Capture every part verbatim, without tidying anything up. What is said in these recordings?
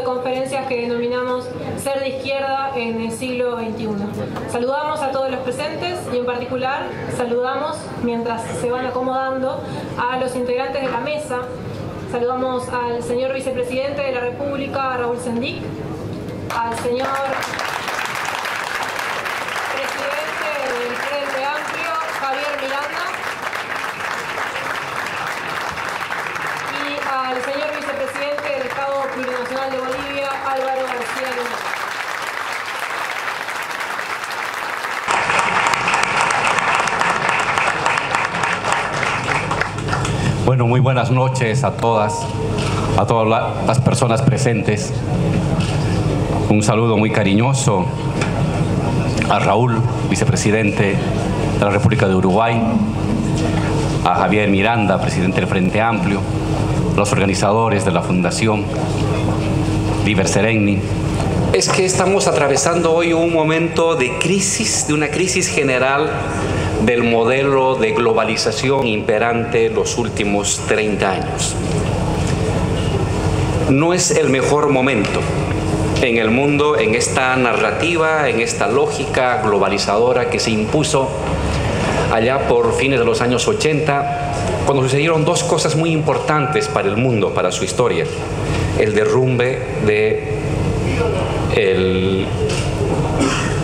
de conferencias que denominamos Ser de Izquierda en el siglo veintiuno. Saludamos a todos los presentes y en particular saludamos, mientras se van acomodando, a los integrantes de la mesa. Saludamos al señor Vicepresidente de la República, Raúl Sendic, al señor Presidente del Frente Amplio, Javier Miranda, al señor Vicepresidente del Estado Plurinacional de Bolivia, Álvaro García Luna. Bueno, muy buenas noches a todas, a todas las personas presentes. Un saludo muy cariñoso a Raúl, Vicepresidente de la República de Uruguay, a Javier Miranda, Presidente del Frente Amplio, los organizadores de la Fundación Liber Seregni. Es que estamos atravesando hoy un momento de crisis, de una crisis general del modelo de globalización imperante los últimos treinta años. No es el mejor momento en el mundo, en esta narrativa, en esta lógica globalizadora que se impuso allá por fines de los años ochenta, cuando sucedieron dos cosas muy importantes para el mundo, para su historia. El derrumbe de el,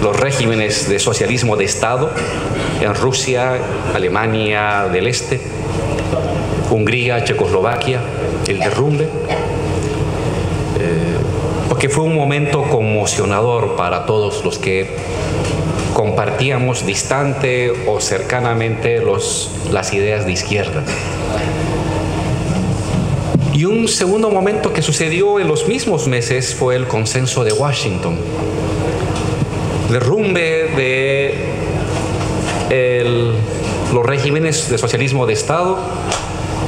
los regímenes de socialismo de Estado en Rusia, Alemania del Este, Hungría, Checoslovaquia, el derrumbe, eh, porque fue un momento conmocionador para todos los que compartíamos distante o cercanamente los, las ideas de izquierda. Y un segundo momento que sucedió en los mismos meses fue el Consenso de Washington. Derrumbe de el, los regímenes de socialismo de Estado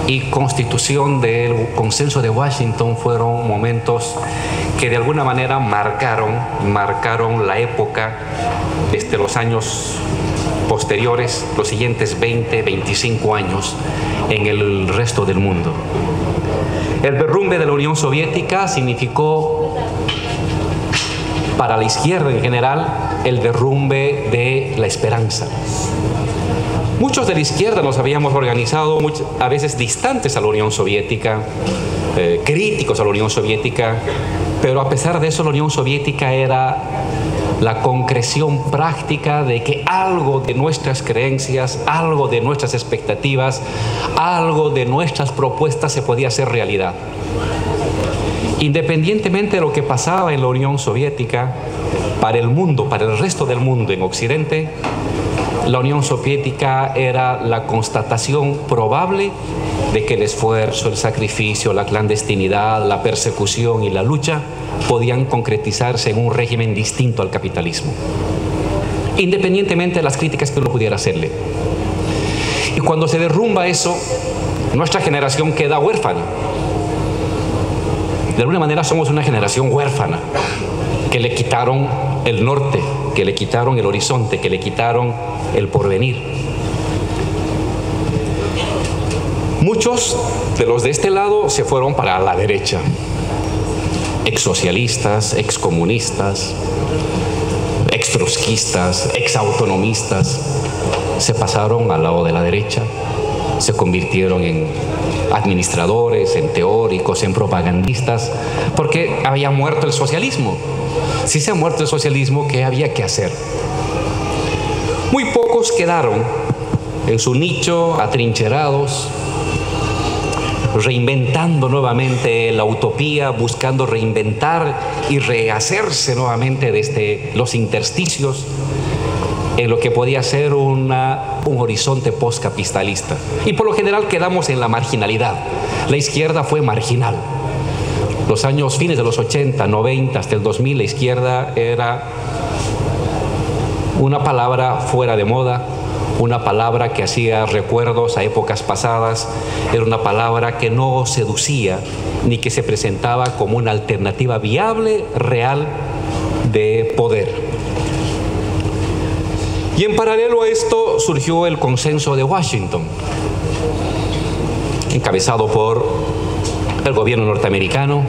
y constitución del Consenso de Washington fueron momentos que de alguna manera marcaron, marcaron la época desde los años posteriores, los siguientes veinte, veinticinco años en el resto del mundo. El derrumbe de la Unión Soviética significó para la izquierda en general el derrumbe de la esperanza. Muchos de la izquierda nos habíamos organizado, a veces distantes a la Unión Soviética, eh, críticos a la Unión Soviética, pero a pesar de eso la Unión Soviética era la concreción práctica de que algo de nuestras creencias, algo de nuestras expectativas, algo de nuestras propuestas se podía hacer realidad. Independientemente de lo que pasaba en la Unión Soviética, para el mundo, para el resto del mundo en Occidente, la Unión Soviética era la constatación probable de que el esfuerzo, el sacrificio, la clandestinidad, la persecución y la lucha podían concretizarse en un régimen distinto al capitalismo, independientemente de las críticas que uno pudiera hacerle. Y cuando se derrumba eso, nuestra generación queda huérfana. De alguna manera somos una generación huérfana, que le quitaron el norte, que le quitaron el horizonte, que le quitaron el porvenir. Muchos de los de este lado se fueron para la derecha, exsocialistas, excomunistas, extrotskistas, exautonomistas, se pasaron al lado de la derecha, se convirtieron en administradores, en teóricos, en propagandistas, porque había muerto el socialismo. Si se ha muerto el socialismo, ¿qué había que hacer? Muy pocos quedaron en su nicho, atrincherados, reinventando nuevamente la utopía, buscando reinventar y rehacerse nuevamente desde los intersticios en lo que podía ser una, un horizonte postcapitalista. Y por lo general quedamos en la marginalidad. La izquierda fue marginal. Los años fines de los ochenta, noventa, hasta el dos mil, la izquierda era una palabra fuera de moda, una palabra que hacía recuerdos a épocas pasadas, era una palabra que no seducía ni que se presentaba como una alternativa viable, real, de poder. Y en paralelo a esto surgió el Consenso de Washington, encabezado por el gobierno norteamericano,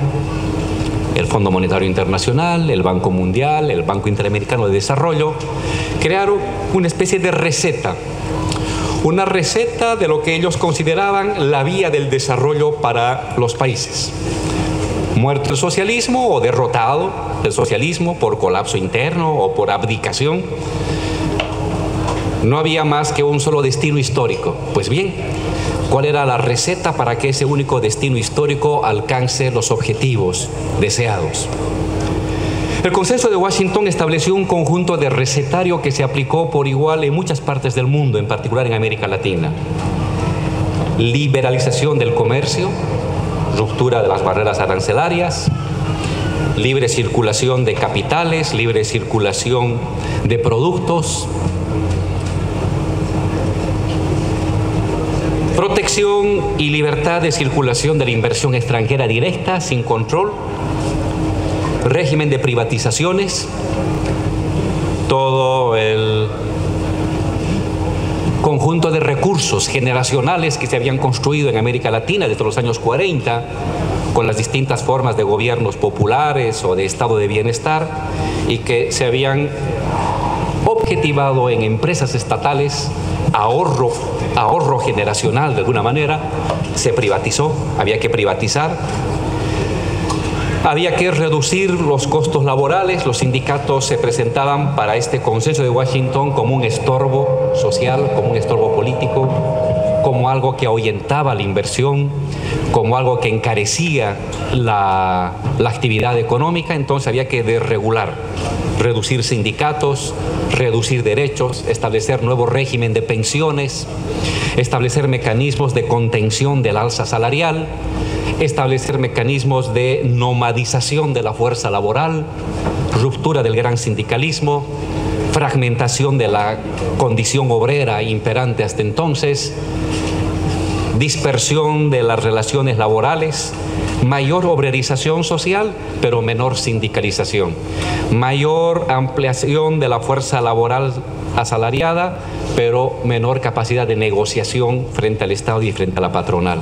el Fondo Monetario Internacional, el Banco Mundial, el Banco Interamericano de Desarrollo, crearon una especie de receta, una receta de lo que ellos consideraban la vía del desarrollo para los países. Muerto el socialismo o derrotado el socialismo por colapso interno o por abdicación, no había más que un solo destino histórico. Pues bien, ¿cuál era la receta para que ese único destino histórico alcance los objetivos deseados? El Consenso de Washington estableció un conjunto de recetario que se aplicó por igual en muchas partes del mundo, en particular en América Latina. Liberalización del comercio, ruptura de las barreras arancelarias, libre circulación de capitales, libre circulación de productos, protección y libertad de circulación de la inversión extranjera directa, sin control, régimen de privatizaciones, todo el conjunto de recursos generacionales que se habían construido en América Latina desde los años cuarenta, con las distintas formas de gobiernos populares o de estado de bienestar, y que se habían objetivado en empresas estatales, ahorro, ahorro generacional de alguna manera, se privatizó, había que privatizar, había que reducir los costos laborales, los sindicatos se presentaban para este Consenso de Washington como un estorbo social, como un estorbo político, como algo que ahuyentaba la inversión, como algo que encarecía la, la actividad económica, entonces había que desregular, reducir sindicatos, reducir derechos, establecer nuevo régimen de pensiones, establecer mecanismos de contención del alza salarial, establecer mecanismos de nomadización de la fuerza laboral, ruptura del gran sindicalismo, fragmentación de la condición obrera imperante hasta entonces, dispersión de las relaciones laborales, mayor obrerización social, pero menor sindicalización, mayor ampliación de la fuerza laboral asalariada, pero menor capacidad de negociación frente al Estado y frente a la patronal.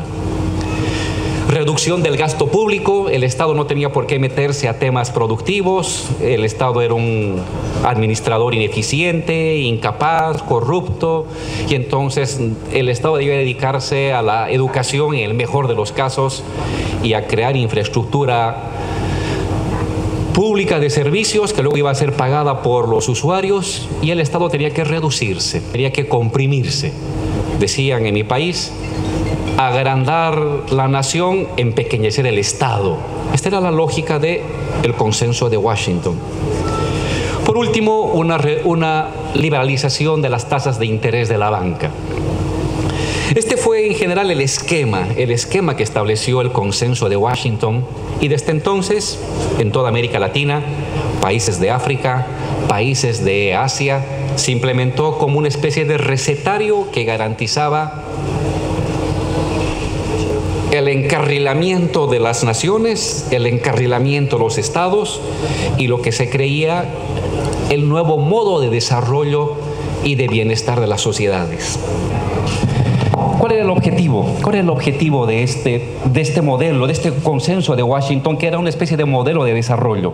Reducción del gasto público, el Estado no tenía por qué meterse a temas productivos, el Estado era un administrador ineficiente, incapaz, corrupto, y entonces el Estado debía dedicarse a la educación en el mejor de los casos y a crear infraestructura pública de servicios que luego iba a ser pagada por los usuarios, y el Estado tenía que reducirse, tenía que comprimirse. Decían en mi país, agrandar la nación, empequeñecer el Estado. Esta era la lógica del Consenso de Washington. Por último, una, re, una liberalización de las tasas de interés de la banca. Este fue en general el esquema, el esquema que estableció el Consenso de Washington, y desde entonces, en toda América Latina, países de África, países de Asia, se implementó como una especie de recetario que garantizaba el encarrilamiento de las naciones, el encarrilamiento de los estados y lo que se creía el nuevo modo de desarrollo y de bienestar de las sociedades. ¿Cuál era el objetivo? ¿Cuál era el objetivo de este, de este modelo, de este Consenso de Washington, que era una especie de modelo de desarrollo?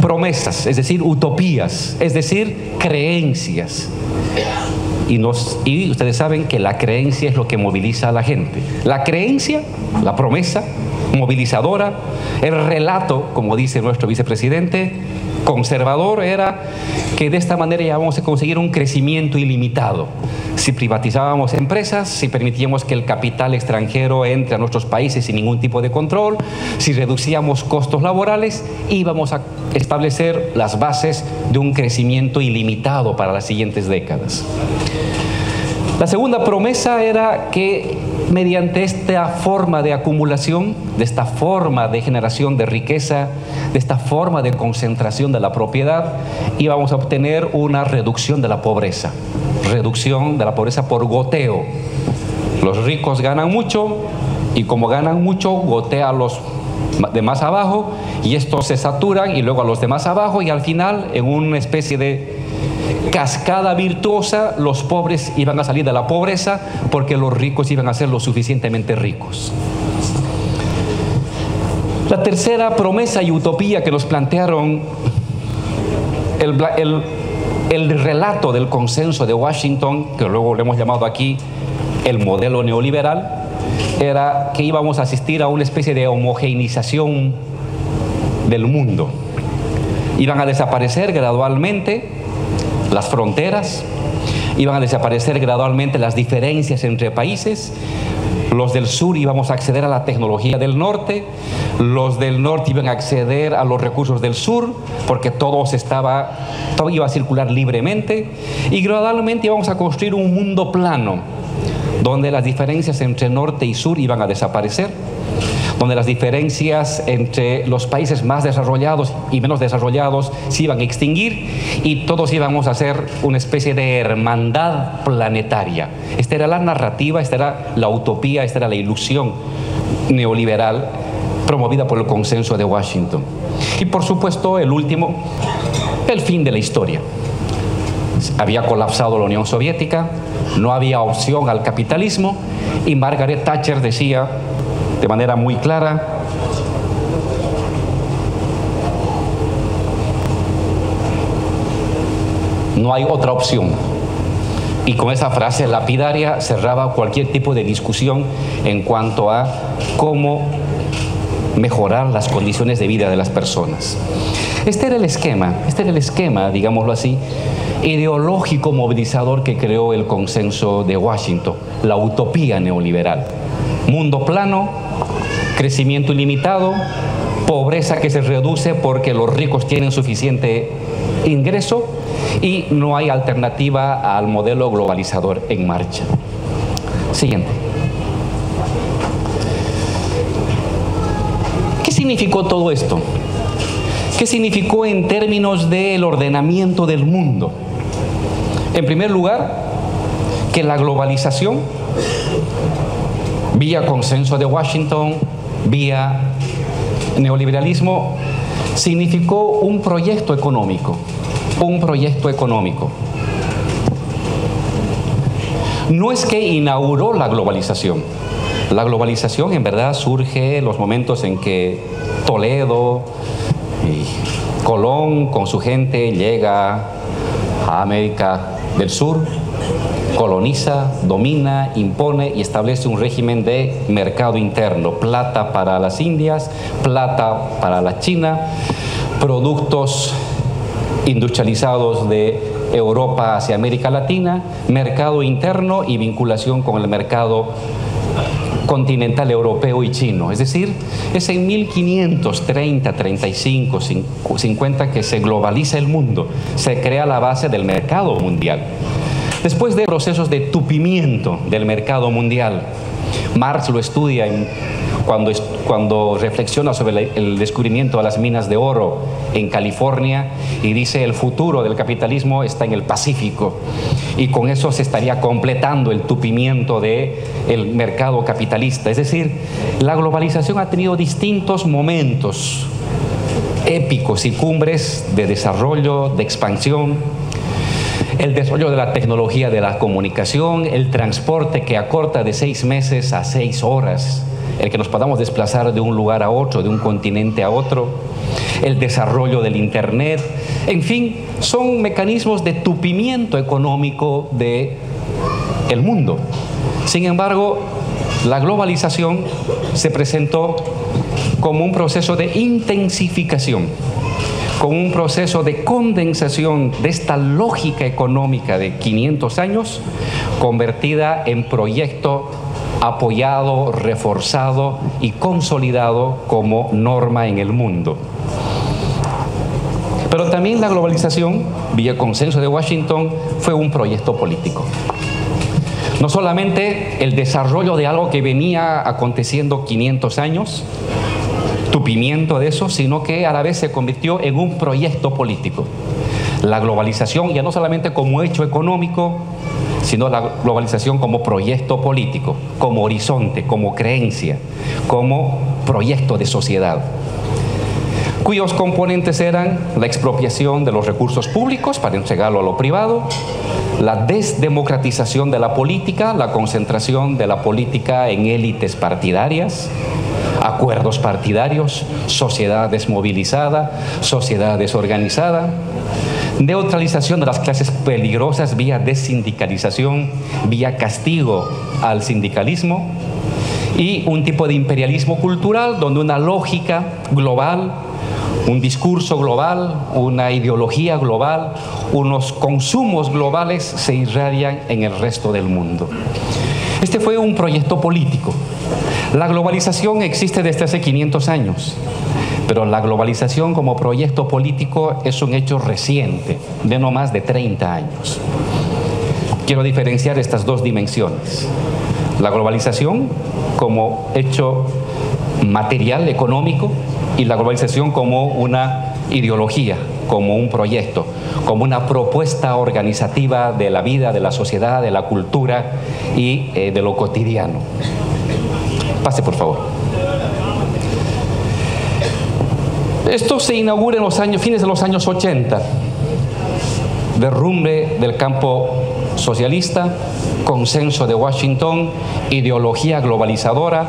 Promesas, es decir, utopías, es decir, creencias. Y, nos, y ustedes saben que la creencia es lo que moviliza a la gente. La creencia, la promesa movilizadora, el relato, como dice nuestro vicepresidente conservador, era que de esta manera ya vamos a conseguir un crecimiento ilimitado. Si privatizábamos empresas, si permitíamos que el capital extranjero entre a nuestros países sin ningún tipo de control, si reducíamos costos laborales, íbamos a establecer las bases de un crecimiento ilimitado para las siguientes décadas. La segunda promesa era que mediante esta forma de acumulación, de esta forma de generación de riqueza, de esta forma de concentración de la propiedad, íbamos a obtener una reducción de la pobreza, reducción de la pobreza por goteo. Los ricos ganan mucho y como ganan mucho, gotea a los de más abajo y estos se saturan y luego a los de más abajo y al final en una especie de cascada virtuosa, los pobres iban a salir de la pobreza porque los ricos iban a ser lo suficientemente ricos. La, tercera promesa y utopía que nos plantearon el, el, el relato del Consenso de Washington, que luego lo hemos llamado aquí el modelo neoliberal, era que íbamos a asistir a una especie de homogeneización del mundo. Iban a desaparecer gradualmente las fronteras, iban a desaparecer gradualmente las diferencias entre países. Los del sur íbamos a acceder a la tecnología del norte, los del norte iban a acceder a los recursos del sur, porque todo, se estaba, todo iba a circular libremente, y gradualmente íbamos a construir un mundo plano, donde las diferencias entre norte y sur iban a desaparecer, donde las diferencias entre los países más desarrollados y menos desarrollados se iban a extinguir y todos íbamos a hacer una especie de hermandad planetaria. Esta era la narrativa, esta era la utopía, esta era la ilusión neoliberal promovida por el Consenso de Washington. Y por supuesto, el último, el fin de la historia. Había colapsado la Unión Soviética, no había opción al capitalismo y Margaret Thatcher decía de manera muy clara: no hay otra opción. Y con esa frase lapidaria cerraba cualquier tipo de discusión en cuanto a cómo mejorar las condiciones de vida de las personas. Este era el esquema, este era el esquema, digámoslo así, ideológico movilizador que creó el Consenso de Washington, la utopía neoliberal. Mundo plano, crecimiento ilimitado, pobreza que se reduce porque los ricos tienen suficiente ingreso y no hay alternativa al modelo globalizador en marcha. Siguiente. ¿Qué significó todo esto? ¿Qué significó en términos del ordenamiento del mundo? En primer lugar, que la globalización, vía Consenso de Washington, vía neoliberalismo, significó un proyecto económico, un proyecto económico. No es que inauguró la globalización. La globalización en verdad surge en los momentos en que Toledo y Colón con su gente llega a América del Sur, coloniza, domina, impone y establece un régimen de mercado interno. Plata para las Indias, plata para la China, productos industrializados de Europa hacia América Latina, mercado interno y vinculación con el mercado continental europeo y chino. Es decir, es en mil quinientos treinta, treinta y cinco, cincuenta que se globaliza el mundo, se crea la base del mercado mundial. Después de procesos de tupimiento del mercado mundial, Marx lo estudia en, cuando, cuando reflexiona sobre el descubrimiento de las minas de oro en California y dice: el futuro del capitalismo está en el Pacífico, y con eso se estaría completando el tupimiento del mercado capitalista. Es decir, la globalización ha tenido distintos momentos épicos y cumbres de desarrollo, de expansión. El desarrollo de la tecnología de la comunicación, el transporte que acorta de seis meses a seis horas, el que nos podamos desplazar de un lugar a otro, de un continente a otro, el desarrollo del Internet, en fin, son mecanismos de tupimiento económico del mundo. Sin embargo, la globalización se presentó como un proceso de intensificación, con un proceso de condensación de esta lógica económica de quinientos años, convertida en proyecto apoyado, reforzado y consolidado como norma en el mundo. Pero también la globalización, vía Consenso de Washington, fue un proyecto político. No solamente el desarrollo de algo que venía aconteciendo quinientos años, tupimiento de eso, sino que a la vez se convirtió en un proyecto político. La globalización ya no solamente como hecho económico, sino la globalización como proyecto político, como horizonte, como creencia, como proyecto de sociedad, cuyos componentes eran la expropiación de los recursos públicos para entregarlo a lo privado, la desdemocratización de la política, la concentración de la política en élites partidarias, acuerdos partidarios, sociedad desmovilizada, sociedad desorganizada, neutralización de las clases peligrosas vía desindicalización, vía castigo al sindicalismo, y un tipo de imperialismo cultural donde una lógica global, un discurso global, una ideología global, unos consumos globales se irradian en el resto del mundo. Este fue un proyecto político. La globalización existe desde hace quinientos años, pero la globalización como proyecto político es un hecho reciente, de no más de treinta años. Quiero diferenciar estas dos dimensiones. La globalización como hecho material, económico, y la globalización como una ideología, como un proyecto, como una propuesta organizativa de la vida, de la sociedad, de la cultura y eh, de lo cotidiano. Pase, por favor. Esto se inaugura en los años, fines de los años ochenta. Derrumbe del campo socialista, Consenso de Washington, ideología globalizadora.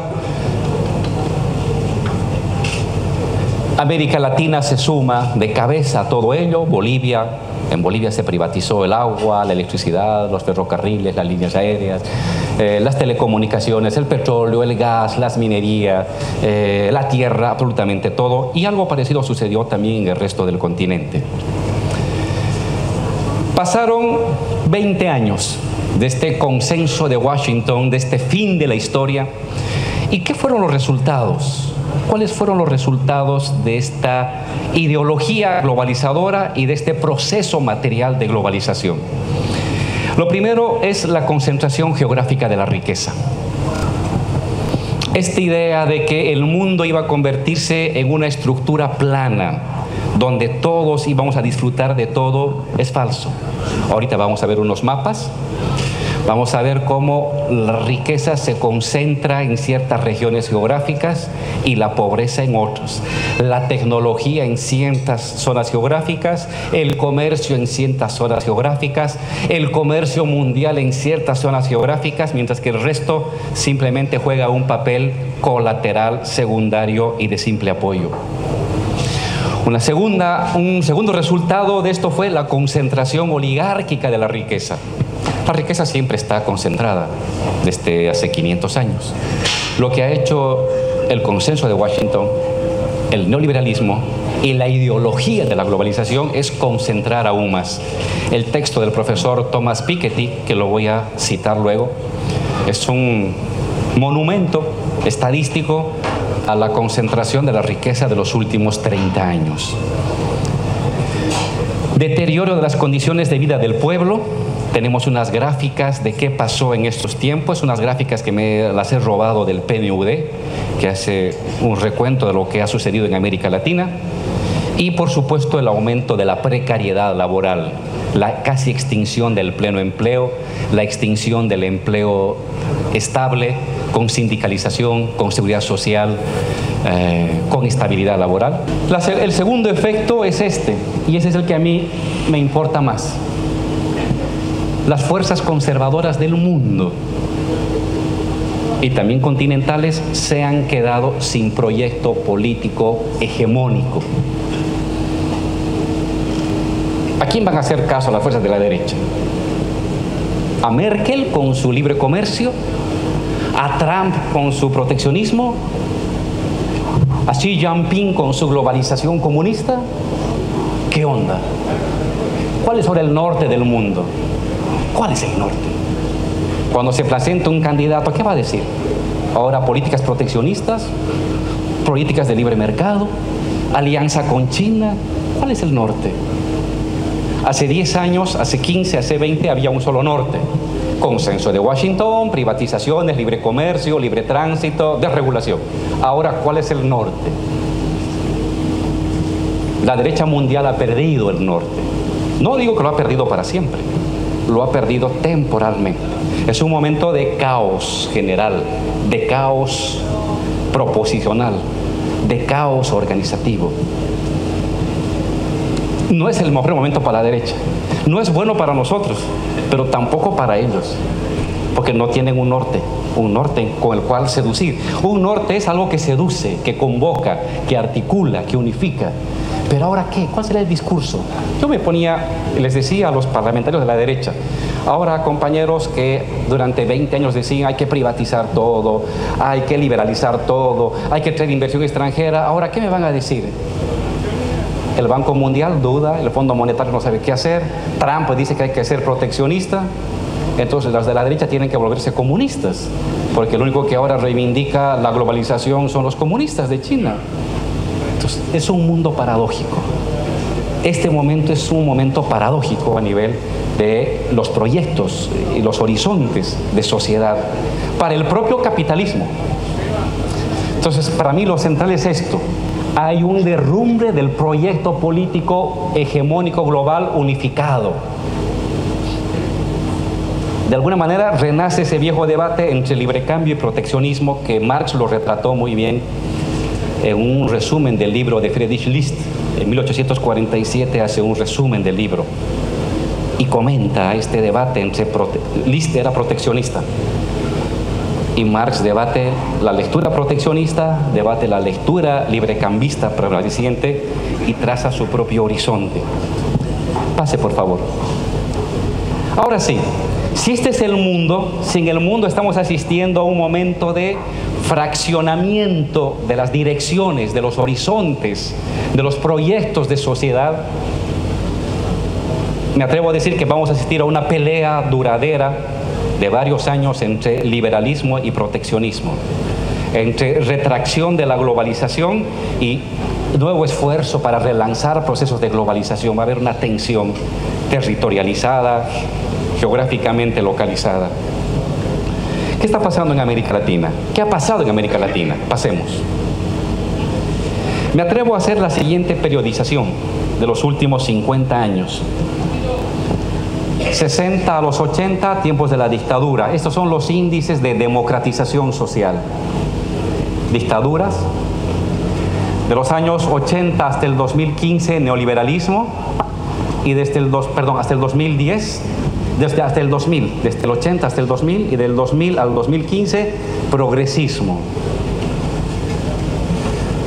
América Latina se suma de cabeza a todo ello. Bolivia, en Bolivia se privatizó el agua, la electricidad, los ferrocarriles, las líneas aéreas, eh, las telecomunicaciones, el petróleo, el gas, las minerías, eh, la tierra, absolutamente todo. Y algo parecido sucedió también en el resto del continente. Pasaron veinte años de este Consenso de Washington, de este fin de la historia. ¿Y qué fueron los resultados? ¿Cuáles fueron los resultados de esta ideología globalizadora y de este proceso material de globalización? Lo primero es la concentración geográfica de la riqueza. Esta idea de que el mundo iba a convertirse en una estructura plana, donde todos íbamos a disfrutar de todo, es falso. Ahorita vamos a ver unos mapas. Vamos a ver cómo la riqueza se concentra en ciertas regiones geográficas y la pobreza en otras. La tecnología en ciertas zonas geográficas, el comercio en ciertas zonas geográficas, el comercio mundial en ciertas zonas geográficas, mientras que el resto simplemente juega un papel colateral, secundario y de simple apoyo. Una segunda, un segundo resultado de esto fue la concentración oligárquica de la riqueza. La riqueza siempre está concentrada desde hace quinientos años. Lo que ha hecho el Consenso de Washington, el neoliberalismo y la ideología de la globalización es concentrar aún más. El texto del profesor Thomas Piketty, que lo voy a citar luego, es un monumento estadístico a la concentración de la riqueza de los últimos treinta años. Deterioro de las condiciones de vida del pueblo. Tenemos unas gráficas de qué pasó en estos tiempos, unas gráficas que me las he robado del P N U D, que hace un recuento de lo que ha sucedido en América Latina. Y, por supuesto, el aumento de la precariedad laboral, la casi extinción del pleno empleo, la extinción del empleo estable, con sindicalización, con seguridad social, eh, con estabilidad laboral. La, el segundo efecto es este, y ese es el que a mí me importa más. Las fuerzas conservadoras del mundo y también continentales se han quedado sin proyecto político hegemónico. ¿A quién van a hacer caso las fuerzas de la derecha? ¿A Merkel con su libre comercio? ¿A Trump con su proteccionismo? ¿A Xi Jinping con su globalización comunista? ¿Qué onda? ¿Cuál es ahora el norte del mundo? ¿Cuál es el norte? Cuando se presenta un candidato, ¿qué va a decir? Ahora, políticas proteccionistas, políticas de libre mercado, alianza con China. ¿Cuál es el norte? Hace diez años, hace quince, hace veinte, había un solo norte. Consenso de Washington, privatizaciones, libre comercio, libre tránsito, desregulación. Ahora, ¿cuál es el norte? La derecha mundial ha perdido el norte. No digo que lo ha perdido para siempre. Lo ha perdido temporalmente. Es un momento de caos general, de caos proposicional, de caos organizativo. No es el mejor momento para la derecha. No es bueno para nosotros, pero tampoco para ellos. porque no tienen un norte, un norte con el cual seducir. Un norte es algo que seduce, que convoca, que articula, que unifica. Pero ahora, ¿qué? ¿Cuál será el discurso? Yo me ponía, les decía a los parlamentarios de la derecha, ahora, compañeros que durante veinte años decían hay que privatizar todo, hay que liberalizar todo, hay que traer inversión extranjera, ahora, ¿qué me van a decir? El Banco Mundial duda, el Fondo Monetario no sabe qué hacer, Trump dice que hay que ser proteccionista, entonces las de la derecha tienen que volverse comunistas, porque lo único que ahora reivindica la globalización son los comunistas de China. Entonces, es un mundo paradójico. Este momento es un momento paradójico a nivel de los proyectos y los horizontes de sociedad para el propio capitalismo. Entonces, para mí lo central es esto. Hay un derrumbe del proyecto político hegemónico global unificado. De alguna manera renace ese viejo debate entre librecambio y proteccionismo que Marx lo retrató muy bien en un resumen del libro de Friedrich List. En mil ochocientos cuarenta y siete hace un resumen del libro y comenta este debate entre... Prote List era proteccionista y Marx debate la lectura proteccionista, debate la lectura librecambista prevaleciente y traza su propio horizonte. Pase, por favor. Ahora sí, si este es el mundo, si en el mundo estamos asistiendo a un momento de fraccionamiento de las direcciones, de los horizontes, de los proyectos de sociedad, me atrevo a decir que vamos a asistir a una pelea duradera de varios años entre liberalismo y proteccionismo, entre retracción de la globalización y nuevo esfuerzo para relanzar procesos de globalización. Va a haber una tensión territorializada, geográficamente localizada. ¿Qué está pasando en América Latina? ¿Qué ha pasado en América Latina? Pasemos. Me atrevo a hacer la siguiente periodización de los últimos cincuenta años. sesenta a los ochenta, tiempos de la dictadura. Estos son los índices de democratización social. Dictaduras. De los años ochenta hasta el dos mil quince, neoliberalismo. Y desde el, dos, perdón, hasta el dos mil diez... Desde hasta el dos mil, desde el ochenta hasta el dos mil y del dos mil al dos mil quince, progresismo.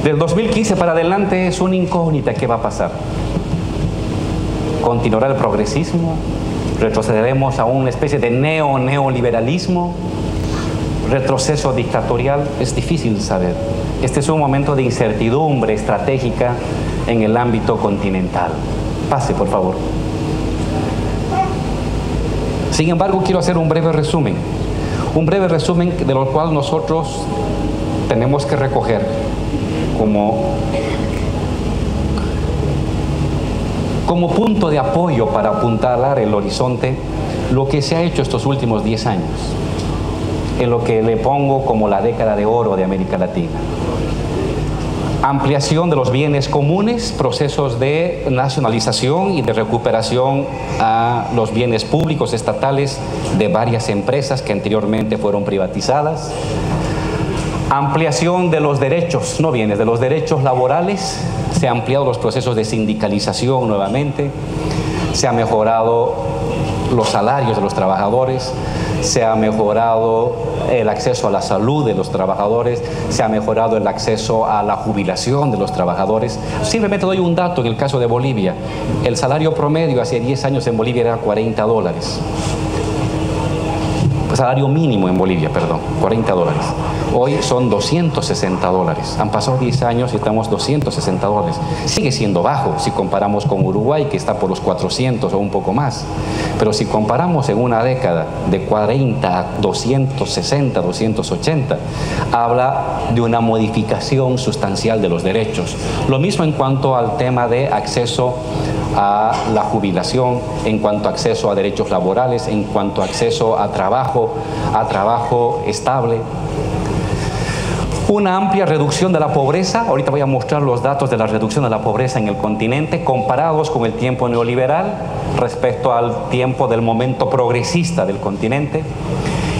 Del dos mil quince para adelante es una incógnita qué va a pasar. ¿Continuará el progresismo? ¿Retrocederemos a una especie de neo-neoliberalismo? ¿Retroceso dictatorial? Es difícil saber. Este es un momento de incertidumbre estratégica en el ámbito continental. Pase, por favor. Sin embargo, quiero hacer un breve resumen, un breve resumen de lo cual nosotros tenemos que recoger como, como punto de apoyo para apuntalar el horizonte lo que se ha hecho estos últimos diez años, en lo que le pongo como la década de oro de América Latina. Ampliación de los bienes comunes, procesos de nacionalización y de recuperación a los bienes públicos estatales de varias empresas que anteriormente fueron privatizadas. Ampliación de los derechos, no bienes, de los derechos laborales. Se han ampliado los procesos de sindicalización nuevamente. Se han mejorado los salarios de los trabajadores. Se ha mejorado el acceso a la salud de los trabajadores, se ha mejorado el acceso a la jubilación de los trabajadores. Simplemente doy un dato en el caso de Bolivia. El salario promedio hace diez años en Bolivia era cuarenta dólares. El salario mínimo en Bolivia, perdón, cuarenta dólares. Hoy son doscientos sesenta dólares. Han pasado diez años y estamos doscientos sesenta dólares. Sigue siendo bajo si comparamos con Uruguay, que está por los cuatrocientos o un poco más. Pero si comparamos en una década de cuarenta a doscientos sesenta, doscientos ochenta, habla de una modificación sustancial de los derechos. Lo mismo en cuanto al tema de acceso a la jubilación, en cuanto a acceso a derechos laborales, en cuanto a acceso a trabajo, a trabajo estable. Una amplia reducción de la pobreza. Ahorita voy a mostrar los datos de la reducción de la pobreza en el continente comparados con el tiempo neoliberal respecto al tiempo del momento progresista del continente.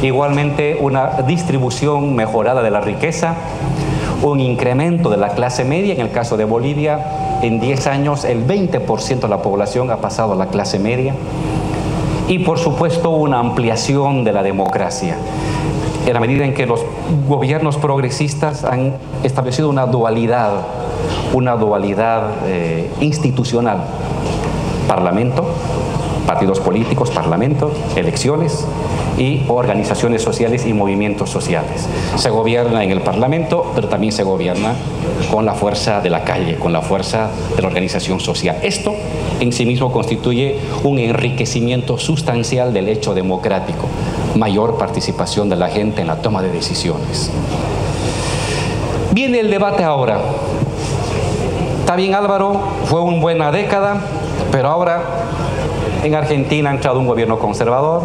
Igualmente, una distribución mejorada de la riqueza, un incremento de la clase media. En el caso de Bolivia, en diez años el veinte por ciento de la población ha pasado a la clase media. y por supuesto una ampliación de la democracia, en la medida en que los gobiernos progresistas han establecido una dualidad, una dualidad eh, institucional, parlamento, partidos políticos, parlamento, elecciones y organizaciones sociales y movimientos sociales. Se gobierna en el parlamento, pero también se gobierna con la fuerza de la calle, con la fuerza de la organización social. Esto en sí mismo constituye un enriquecimiento sustancial del hecho democrático, mayor participación de la gente en la toma de decisiones. Viene el debate ahora. Está bien, Álvaro, fue una buena década, pero ahora en Argentina ha entrado un gobierno conservador,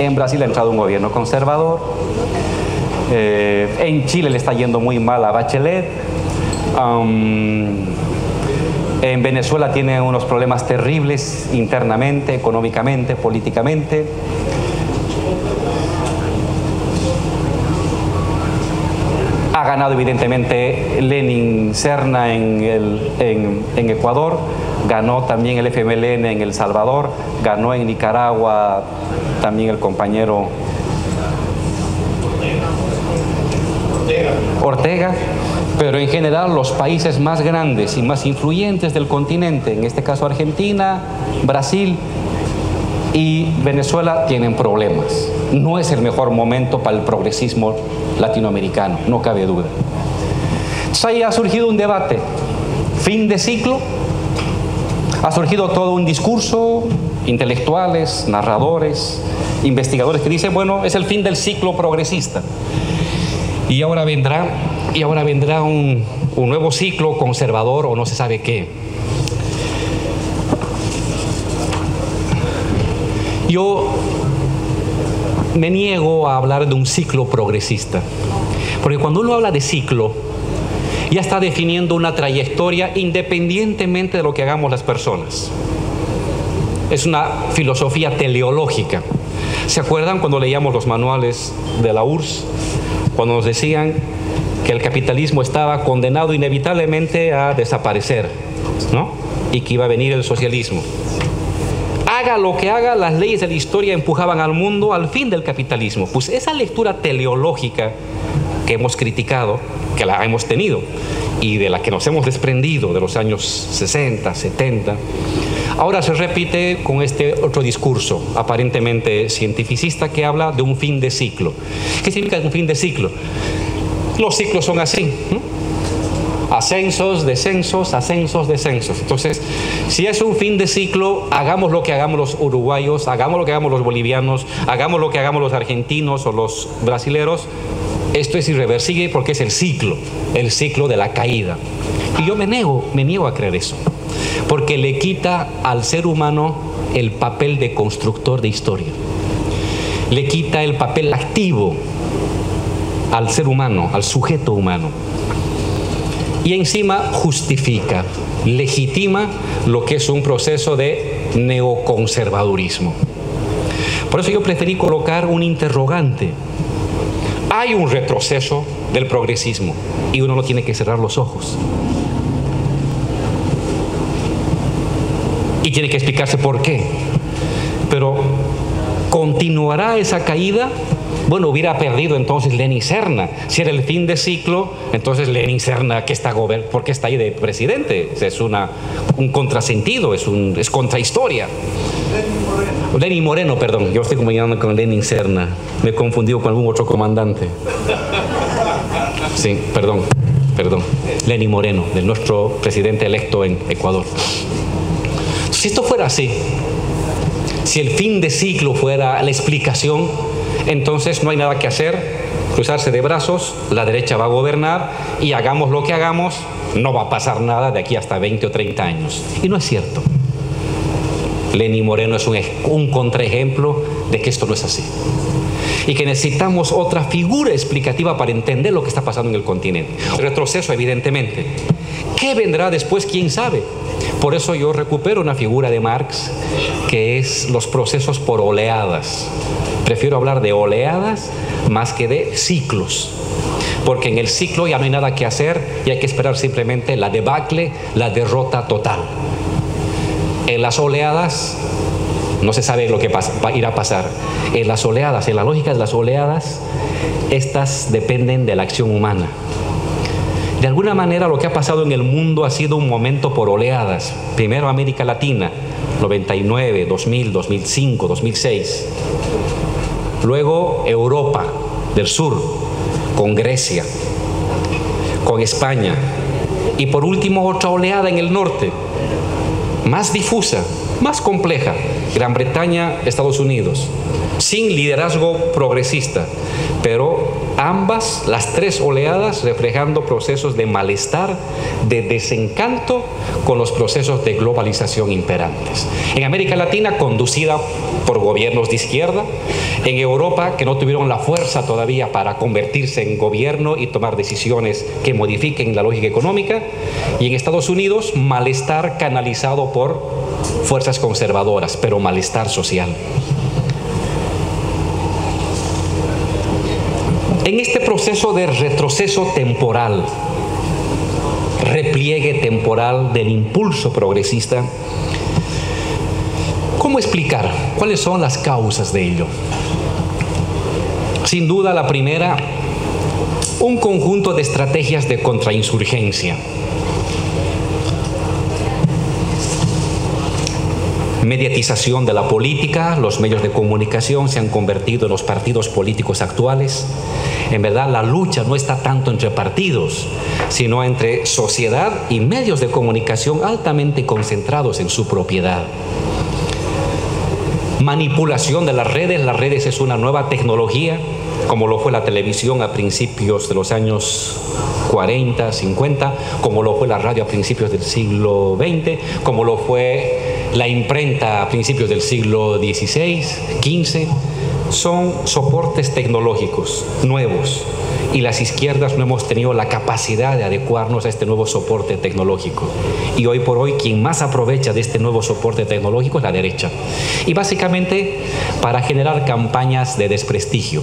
en Brasil ha entrado un gobierno conservador, eh, en Chile le está yendo muy mal a Bachelet, um, en Venezuela tiene unos problemas terribles internamente, económicamente, políticamente. Ha ganado evidentemente Lenin Serna en, el, en, en Ecuador, ganó también el F M L N en El Salvador, ganó en Nicaragua también el compañero Ortega, pero en general los países más grandes y más influyentes del continente, en este caso Argentina, Brasil y Venezuela, tienen problemas. No es el mejor momento para el progresismo latinoamericano, no cabe duda. Entonces ahí ha surgido un debate, fin de ciclo, ha surgido todo un discurso, intelectuales, narradores, investigadores que dicen, bueno, es el fin del ciclo progresista. Y ahora vendrá, y ahora vendrá un, un nuevo ciclo conservador o no se sabe qué. Yo me niego a hablar de un ciclo progresista, porque cuando uno habla de ciclo, ya está definiendo una trayectoria independientemente de lo que hagamos las personas. Es una filosofía teleológica. ¿Se acuerdan cuando leíamos los manuales de la U R S S? Cuando nos decían que el capitalismo estaba condenado inevitablemente a desaparecer, ¿no? Y que iba a venir el socialismo. Haga lo que haga, las leyes de la historia empujaban al mundo al fin del capitalismo. Pues esa lectura teleológica que hemos criticado, que la hemos tenido y de la que nos hemos desprendido de los años sesenta, setenta, ahora se repite con este otro discurso aparentemente cientificista que habla de un fin de ciclo. ¿Qué significa un fin de ciclo? Los ciclos son así, ¿no? Ascensos, descensos, ascensos, descensos. Entonces, si es un fin de ciclo, hagamos lo que hagamos los uruguayos, hagamos lo que hagamos los bolivianos, hagamos lo que hagamos los argentinos o los brasileros, esto es irreversible porque es el ciclo, el ciclo de la caída. Y yo me niego, me niego a creer eso, porque le quita al ser humano el papel de constructor de historia. Le quita el papel activo al ser humano, al sujeto humano. Y encima justifica, legitima lo que es un proceso de neoconservadurismo. Por eso yo preferí colocar un interrogante. Hay un retroceso del progresismo y uno no tiene que cerrar los ojos. Y tiene que explicarse por qué. Pero, ¿continuará esa caída? Bueno, hubiera perdido entonces Lenin Serna. Si era el fin de ciclo, entonces Lenin Serna, ¿qué está gober- ¿por qué está ahí de presidente? Es una, un contrasentido, es, un, es contrahistoria. Lenin Moreno, perdón, yo estoy comunicando con Lenin Serna, me he confundido con algún otro comandante. Sí, perdón, perdón, Lenin Moreno, de nuestro presidente electo en Ecuador. Si esto fuera así, si el fin de ciclo fuera la explicación, entonces no hay nada que hacer, cruzarse de brazos, la derecha va a gobernar y hagamos lo que hagamos, no va a pasar nada de aquí hasta veinte o treinta años. Y no es cierto. Lenin Moreno es un, un contraejemplo de que esto no es así. Y que necesitamos otra figura explicativa para entender lo que está pasando en el continente. Retroceso, evidentemente. ¿Qué vendrá después? ¿Quién sabe? Por eso yo recupero una figura de Marx, que es los procesos por oleadas. Prefiero hablar de oleadas más que de ciclos. Porque en el ciclo ya no hay nada que hacer y hay que esperar simplemente la debacle, la derrota total. En las oleadas no se sabe lo que irá a pasar. En las oleadas, en la lógica de las oleadas, estas dependen de la acción humana. De alguna manera lo que ha pasado en el mundo ha sido un momento por oleadas. Primero América Latina, noventa y nueve, dos mil, dos mil cinco, dos mil seis. Luego Europa del Sur, con Grecia, con España. Y por último otra oleada en el norte, más difusa, más compleja. Gran Bretaña, Estados Unidos, sin liderazgo progresista, pero ambas, las tres oleadas, reflejando procesos de malestar, de desencanto con los procesos de globalización imperantes. En América Latina, conducida por gobiernos de izquierda, en Europa, que no tuvieron la fuerza todavía para convertirse en gobierno y tomar decisiones que modifiquen la lógica económica, y en Estados Unidos, malestar canalizado por fuerzas conservadoras, pero malestar social. En este proceso de retroceso temporal, repliegue temporal del impulso progresista, ¿cómo explicar cuáles son las causas de ello? Sin duda, la primera, un conjunto de estrategias de contrainsurgencia. Mediatización de la política, los medios de comunicación se han convertido en los partidos políticos actuales. En verdad, la lucha no está tanto entre partidos, sino entre sociedad y medios de comunicación altamente concentrados en su propiedad. Manipulación de las redes. Las redes es una nueva tecnología, como lo fue la televisión a principios de los años cuarenta, cincuenta, como lo fue la radio a principios del siglo veinte, como lo fue la imprenta a principios del siglo dieciséis, quince. Son soportes tecnológicos nuevos y las izquierdas no hemos tenido la capacidad de adecuarnos a este nuevo soporte tecnológico. Y hoy por hoy quien más aprovecha de este nuevo soporte tecnológico es la derecha. Y básicamente para generar campañas de desprestigio,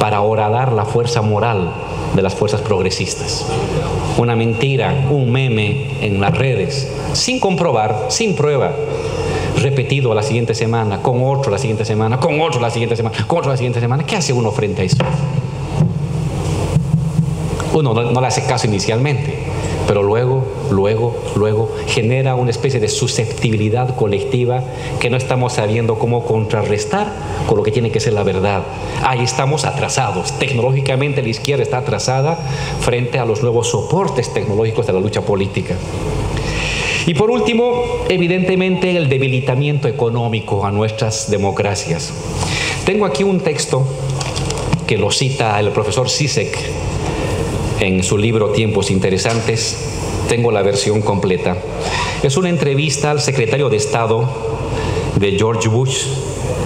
para horadar la fuerza moral de las fuerzas progresistas. Una mentira, un meme en las redes, sin comprobar, sin prueba, repetido a la siguiente semana, con otro la siguiente semana, con otro la siguiente semana, con otro la siguiente semana. ¿Qué hace uno frente a eso? Uno no, no le hace caso inicialmente, pero luego, luego, luego genera una especie de susceptibilidad colectiva que no estamos sabiendo cómo contrarrestar con lo que tiene que ser la verdad. Ahí estamos atrasados. Tecnológicamente la izquierda está atrasada frente a los nuevos soportes tecnológicos de la lucha política. Y por último, evidentemente, el debilitamiento económico a nuestras democracias. Tengo aquí un texto que lo cita el profesor Zizek en su libro Tiempos Interesantes. Tengo la versión completa. Es una entrevista al secretario de Estado de George Bush,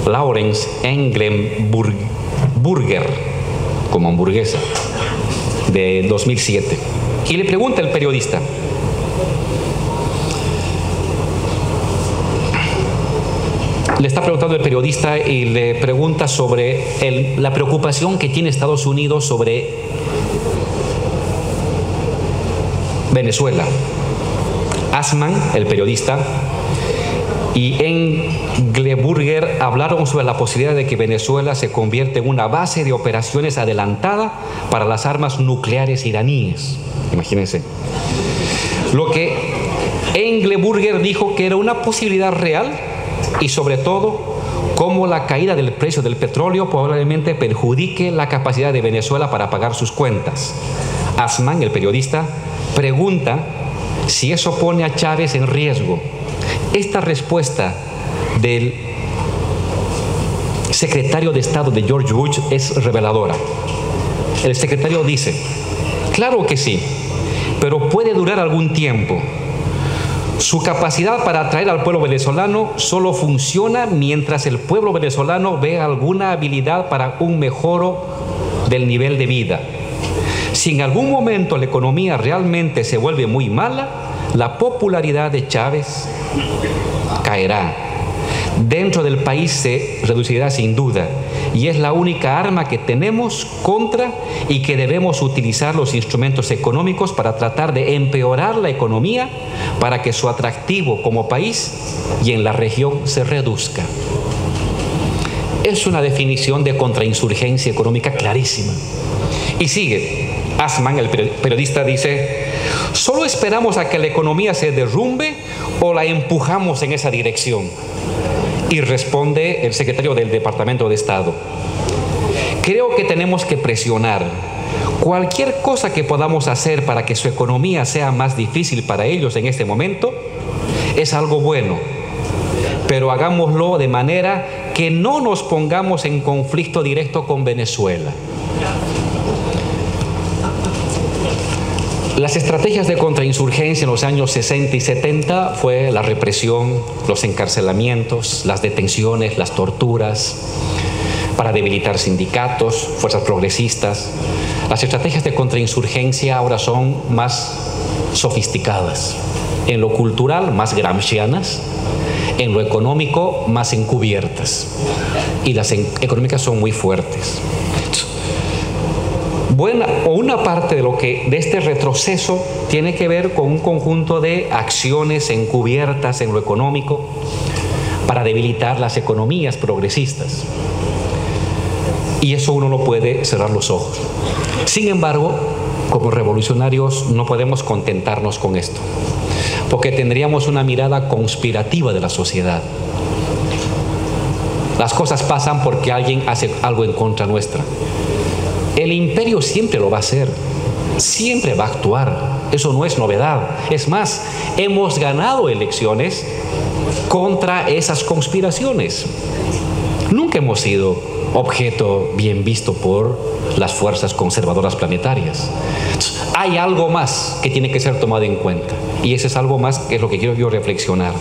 Lawrence Eagleburger, como hamburguesa, de dos mil siete. Y le pregunta al periodista: Le está preguntando el periodista y le pregunta sobre el, la preocupación que tiene Estados Unidos sobre Venezuela. Asman, el periodista, y Engleburger hablaron sobre la posibilidad de que Venezuela se convierta en una base de operaciones adelantada para las armas nucleares iraníes. Imagínense. Lo que Engleburger dijo que era una posibilidad real, y sobre todo cómo la caída del precio del petróleo probablemente perjudique la capacidad de Venezuela para pagar sus cuentas. Asman, el periodista, pregunta si eso pone a Chávez en riesgo. Esta respuesta del secretario de Estado de George Bush es reveladora. El secretario dice: claro que sí, pero puede durar algún tiempo. Su capacidad para atraer al pueblo venezolano solo funciona mientras el pueblo venezolano vea alguna habilidad para un mejoro del nivel de vida. Si en algún momento la economía realmente se vuelve muy mala, la popularidad de Chávez caerá. dentro del país se reducirá sin duda, y es la única arma que tenemos contra y que debemos utilizar los instrumentos económicos para tratar de empeorar la economía para que su atractivo como país y en la región se reduzca. Es una definición de contrainsurgencia económica clarísima. Y sigue, Asman, el periodista, dice: solo esperamos a que la economía se derrumbe o la empujamos en esa dirección. Y responde el secretario del Departamento de Estado: creo que tenemos que presionar. Cualquier cosa que podamos hacer para que su economía sea más difícil para ellos en este momento es algo bueno, pero hagámoslo de manera que no nos pongamos en conflicto directo con Venezuela. Las estrategias de contrainsurgencia en los años sesenta y setenta fue la represión, los encarcelamientos, las detenciones, las torturas, para debilitar sindicatos, fuerzas progresistas. Las estrategias de contrainsurgencia ahora son más sofisticadas, en lo cultural más gramscianas, en lo económico más encubiertas, y las económicas son muy fuertes. Buena, o una parte de lo que de este retroceso tiene que ver con un conjunto de acciones encubiertas en lo económico para debilitar las economías progresistas. Y eso uno no puede cerrar los ojos. Sin embargo, como revolucionarios no podemos contentarnos con esto, porque tendríamos una mirada conspirativa de la sociedad. Las cosas pasan porque alguien hace algo en contra nuestra. El imperio siempre lo va a hacer, siempre va a actuar, eso no es novedad. Es más, hemos ganado elecciones contra esas conspiraciones. Nunca hemos sido objeto bien visto por las fuerzas conservadoras planetarias. Hay algo más que tiene que ser tomado en cuenta, y ese es algo más que es lo que quiero yo reflexionar.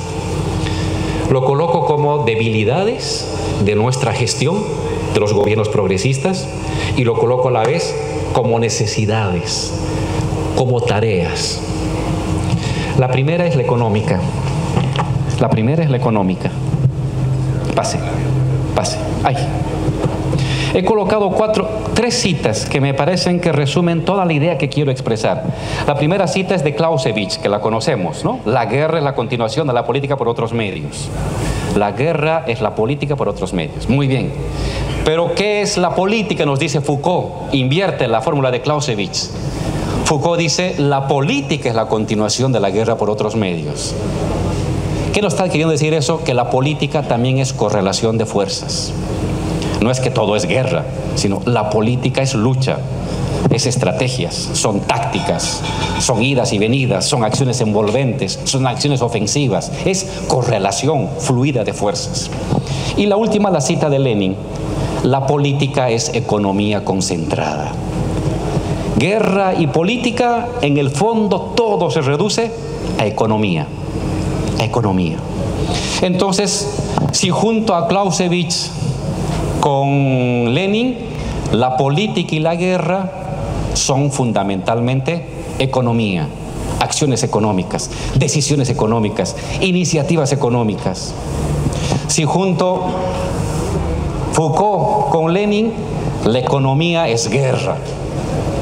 Lo coloco como debilidades de nuestra gestión, de los gobiernos progresistas, y lo coloco a la vez como necesidades, como tareas. La primera es la económica. La primera es la económica. Pase, pase. Ahí. He colocado cuatro, tres citas que me parecen que resumen toda la idea que quiero expresar. La primera cita es de Clausewitz, que la conocemos, ¿no? La guerra es la continuación de la política por otros medios. La guerra es la política por otros medios. Muy bien. Pero ¿qué es la política?, nos dice Foucault. Invierte la fórmula de Clausewitz. Foucault dice: la política es la continuación de la guerra por otros medios. ¿Qué nos está queriendo decir eso? Que la política también es correlación de fuerzas. No es que todo es guerra, sino la política es lucha, es estrategias, son tácticas, son idas y venidas, son acciones envolventes, son acciones ofensivas, es correlación fluida de fuerzas. Y la última, la cita de Lenin: la política es economía concentrada. Guerra y política, en el fondo todo se reduce a economía, a economía. Entonces, si junto a Clausewitz con Lenin, la política y la guerra son fundamentalmente economía, acciones económicas, decisiones económicas, iniciativas económicas. Si junto Foucault con Lenin, la economía es guerra,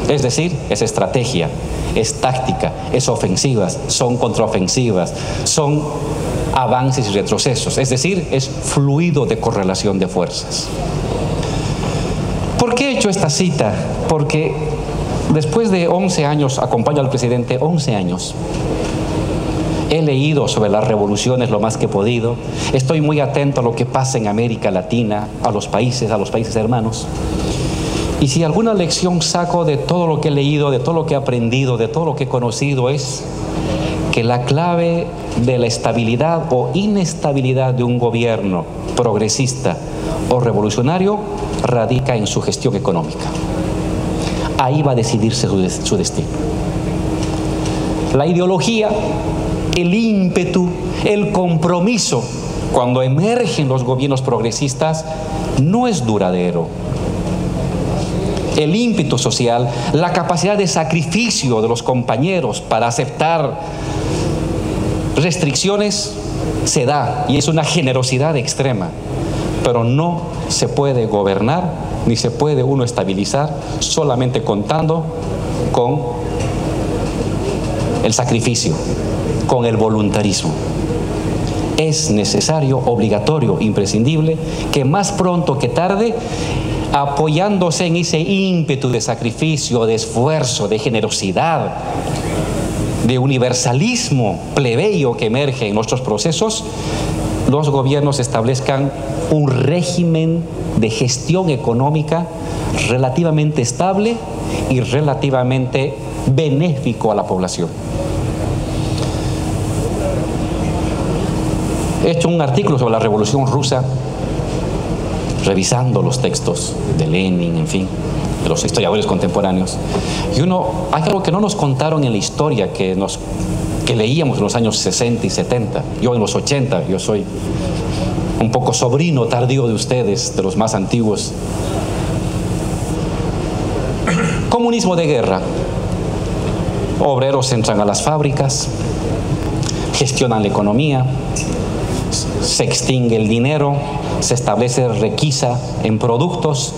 es decir, es estrategia, es táctica, es ofensivas, son contraofensivas, son avances y retrocesos, es decir, es fluido de correlación de fuerzas. ¿Por qué he hecho esta cita? Porque después de once años, acompaño al presidente once años, he leído sobre las revoluciones lo más que he podido, estoy muy atento a lo que pasa en América Latina, a los países, a los países hermanos. Y si alguna lección saco de todo lo que he leído, de todo lo que he aprendido, de todo lo que he conocido, es que la clave de la estabilidad o inestabilidad de un gobierno progresista o revolucionario radica en su gestión económica. Ahí va a decidirse su, su destino. La ideología, el ímpetu, el compromiso, cuando emergen los gobiernos progresistas, no es duradero. El ímpetu social, la capacidad de sacrificio de los compañeros para aceptar restricciones se da y es una generosidad extrema, pero no se puede gobernar ni se puede uno estabilizar solamente contando con el sacrificio, con el voluntarismo. Es necesario, obligatorio, imprescindible que más pronto que tarde, apoyándose en ese ímpetu de sacrificio, de esfuerzo, de generosidad, de universalismo plebeyo que emerge en nuestros procesos, los gobiernos establezcan un régimen de gestión económica relativamente estable y relativamente benéfico a la población. He hecho un artículo sobre la Revolución Rusa, revisando los textos de Lenin, en fin, de los historiadores contemporáneos. Y uno, hay algo que no nos contaron en la historia que, nos, que leíamos en los años sesenta y setenta. Yo en los ochenta, yo soy un poco sobrino tardío de ustedes, de los más antiguos. Comunismo de guerra. Obreros entran a las fábricas, gestionan la economía, se extingue el dinero, se establece requisa en productos,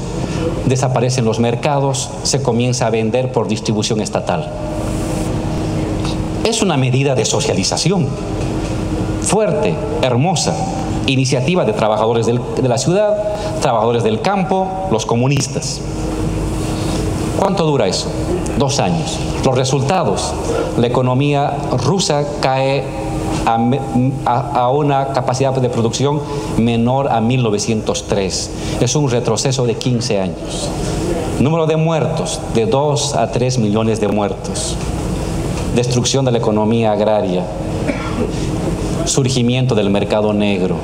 desaparecen los mercados, se comienza a vender por distribución estatal. Es una medida de socialización fuerte, hermosa, iniciativa de trabajadores del, de la ciudad, trabajadores del campo, los comunistas. ¿Cuánto dura eso? Dos años. Los resultados, la economía rusa cae a una capacidad de producción menor a mil novecientos tres. Es un retroceso de quince años. Número de muertos, de dos a tres millones de muertos. Destrucción de la economía agraria. Surgimiento del mercado negro.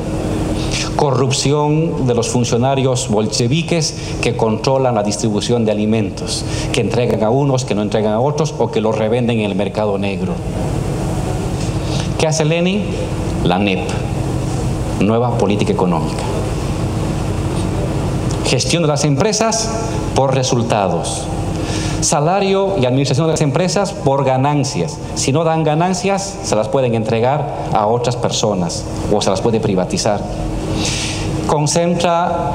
Corrupción de los funcionarios bolcheviques que controlan la distribución de alimentos, que entregan a unos, que no entregan a otros o que los revenden en el mercado negro. ¿Qué hace Lenin? La N E P, Nueva Política Económica. Gestión de las empresas por resultados. Salario y administración de las empresas por ganancias. Si no dan ganancias, se las pueden entregar a otras personas o se las puede privatizar. Concentra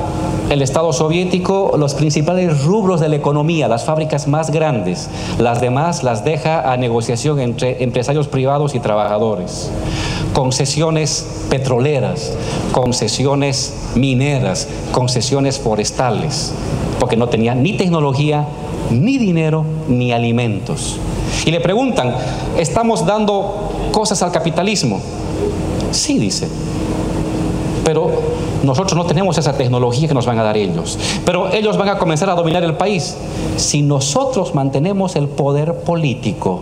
el Estado soviético los principales rubros de la economía, las fábricas más grandes. Las demás las deja a negociación entre empresarios privados y trabajadores. Concesiones petroleras, concesiones mineras, concesiones forestales, porque no tenían ni tecnología, ni dinero, ni alimentos. Y le preguntan, ¿estamos dando cosas al capitalismo? Sí, dice. Pero nosotros no tenemos esa tecnología que nos van a dar ellos. Pero ellos van a comenzar a dominar el país si nosotros mantenemos el poder político.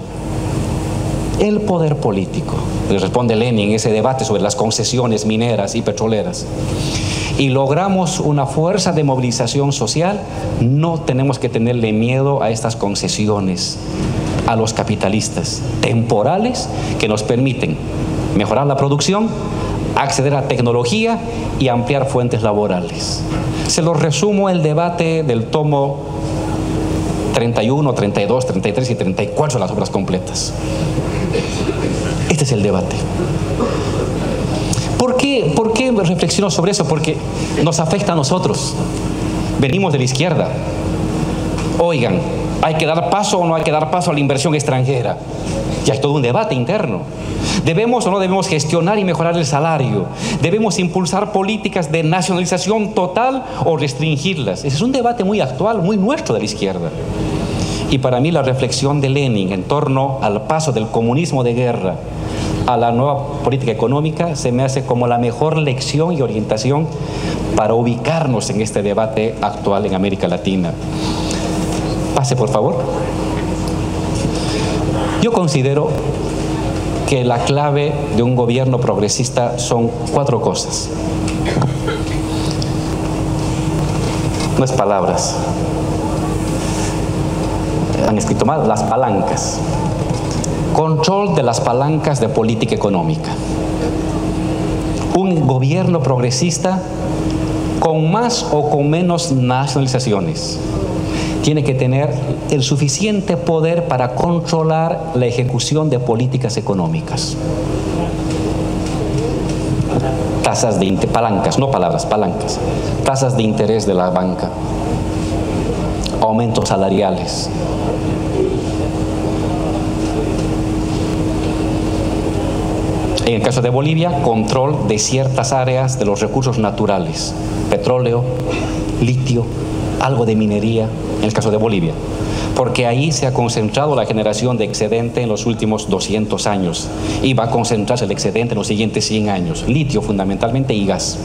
El poder político. Le responde Lenin en ese debate sobre las concesiones mineras y petroleras. Y logramos una fuerza de movilización social, no tenemos que tenerle miedo a estas concesiones, a los capitalistas temporales que nos permiten mejorar la producción, acceder a tecnología y ampliar fuentes laborales. Se los resumo el debate del tomo treinta y uno, treinta y dos, treinta y tres y treinta y cuatro de las obras completas. Este es el debate. ¿Por qué, por qué reflexiono sobre eso? Porque nos afecta a nosotros. Venimos de la izquierda. Oigan, ¿hay que dar paso o no hay que dar paso a la inversión extranjera? Ya hay todo un debate interno. ¿Debemos o no debemos gestionar y mejorar el salario? ¿Debemos impulsar políticas de nacionalización total o restringirlas? Ese es un debate muy actual, muy nuestro de la izquierda. Y para mí la reflexión de Lenin en torno al paso del comunismo de guerra a la nueva política económica se me hace como la mejor lección y orientación para ubicarnos en este debate actual en América Latina. Pase, por favor. Yo considero que la clave de un gobierno progresista son cuatro cosas. No es palabras. Han escrito mal, las palancas. Control de las palancas de política económica. Un gobierno progresista con más o con menos nacionalizaciones tiene que tener el suficiente poder para controlar la ejecución de políticas económicas. tasas de interés, palancas, no palabras, palancas, tasas de interés de la banca, aumentos salariales. En el caso de Bolivia, control de ciertas áreas de los recursos naturales, petróleo, litio, algo de minería, en el caso de Bolivia, porque ahí se ha concentrado la generación de excedente en los últimos doscientos años y va a concentrarse el excedente en los siguientes cien años, litio fundamentalmente y gas.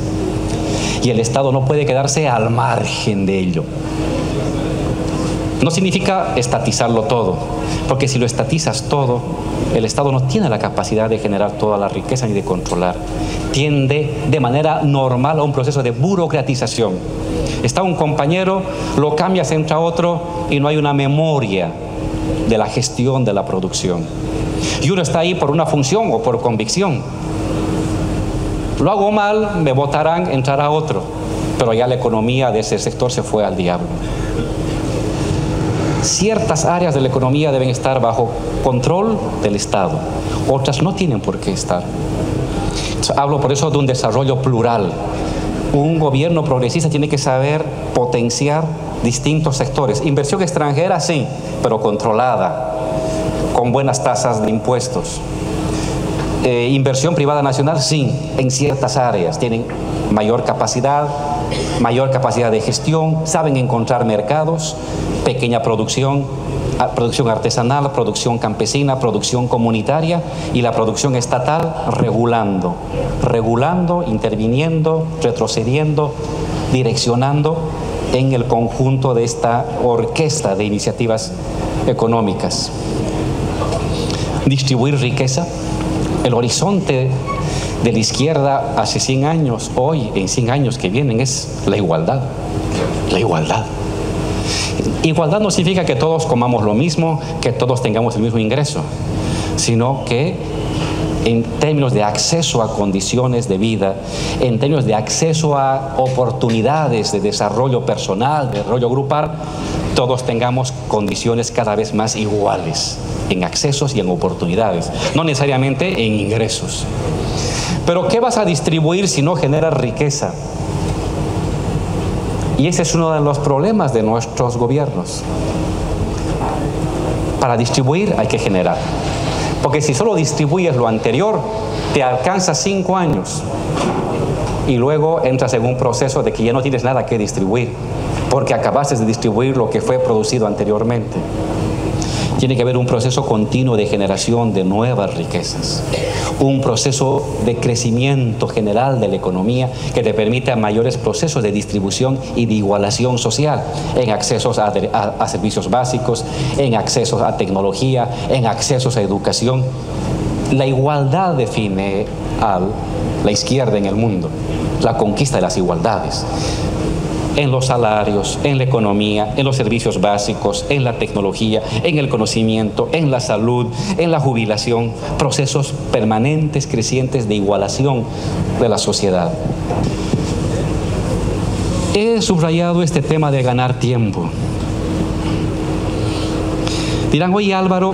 Y el Estado no puede quedarse al margen de ello. No significa estatizarlo todo, porque si lo estatizas todo, el Estado no tiene la capacidad de generar toda la riqueza ni de controlar. Tiende de manera normal a un proceso de burocratización. Está un compañero, lo cambias, entra otro y no hay una memoria de la gestión de la producción. Y uno está ahí por una función o por convicción. Lo hago mal, me votarán, entrará otro. Pero ya la economía de ese sector se fue al diablo. Ciertas áreas de la economía deben estar bajo control del Estado, otras no tienen por qué estar. Hablo por eso de un desarrollo plural. Un gobierno progresista tiene que saber potenciar distintos sectores. Inversión extranjera, sí, pero controlada, con buenas tasas de impuestos. Eh, inversión privada nacional, sí, en ciertas áreas. Tienen mayor capacidad, mayor capacidad de gestión, saben encontrar mercados, pequeña producción, producción artesanal, producción campesina, producción comunitaria y la producción estatal regulando, regulando, interviniendo, retrocediendo, direccionando en el conjunto de esta orquesta de iniciativas económicas. Distribuir riqueza. El horizonte de la izquierda hace cien años, hoy, en cien años que vienen, es la igualdad. La igualdad. Igualdad no significa que todos comamos lo mismo, que todos tengamos el mismo ingreso, sino que en términos de acceso a condiciones de vida, en términos de acceso a oportunidades de desarrollo personal, de desarrollo grupal, todos tengamos condiciones cada vez más iguales en accesos y en oportunidades, no necesariamente en ingresos. Pero ¿qué vas a distribuir si no generas riqueza? Y ese es uno de los problemas de nuestros gobiernos. Para distribuir hay que generar. Porque si solo distribuyes lo anterior, te alcanza cinco años. Y luego entras en un proceso de que ya no tienes nada que distribuir, porque acabaste de distribuir lo que fue producido anteriormente. Tiene que haber un proceso continuo de generación de nuevas riquezas, un proceso de crecimiento general de la economía que te permita mayores procesos de distribución y de igualación social en accesos a, a, a servicios básicos, en accesos a tecnología, en accesos a educación. La igualdad define a la izquierda en el mundo, la conquista de las igualdades. En los salarios, en la economía, en los servicios básicos, en la tecnología, en el conocimiento, en la salud, en la jubilación, procesos permanentes, crecientes de igualación de la sociedad. He subrayado este tema de ganar tiempo. Dirán, oye Álvaro,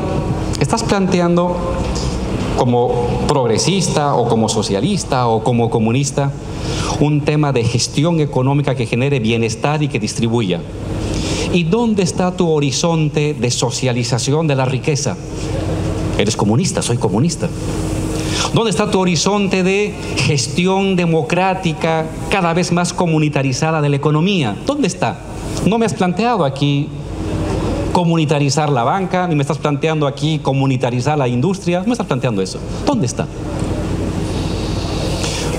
estás planteando como progresista o como socialista o como comunista un tema de gestión económica que genere bienestar y que distribuya. ¿Y dónde está tu horizonte de socialización de la riqueza? Eres comunista, soy comunista. ¿Dónde está tu horizonte de gestión democrática cada vez más comunitarizada de la economía? ¿Dónde está? No me has planteado aquí comunitarizar la banca, ni me estás planteando aquí comunitarizar la industria, no me estás planteando eso. ¿Dónde está?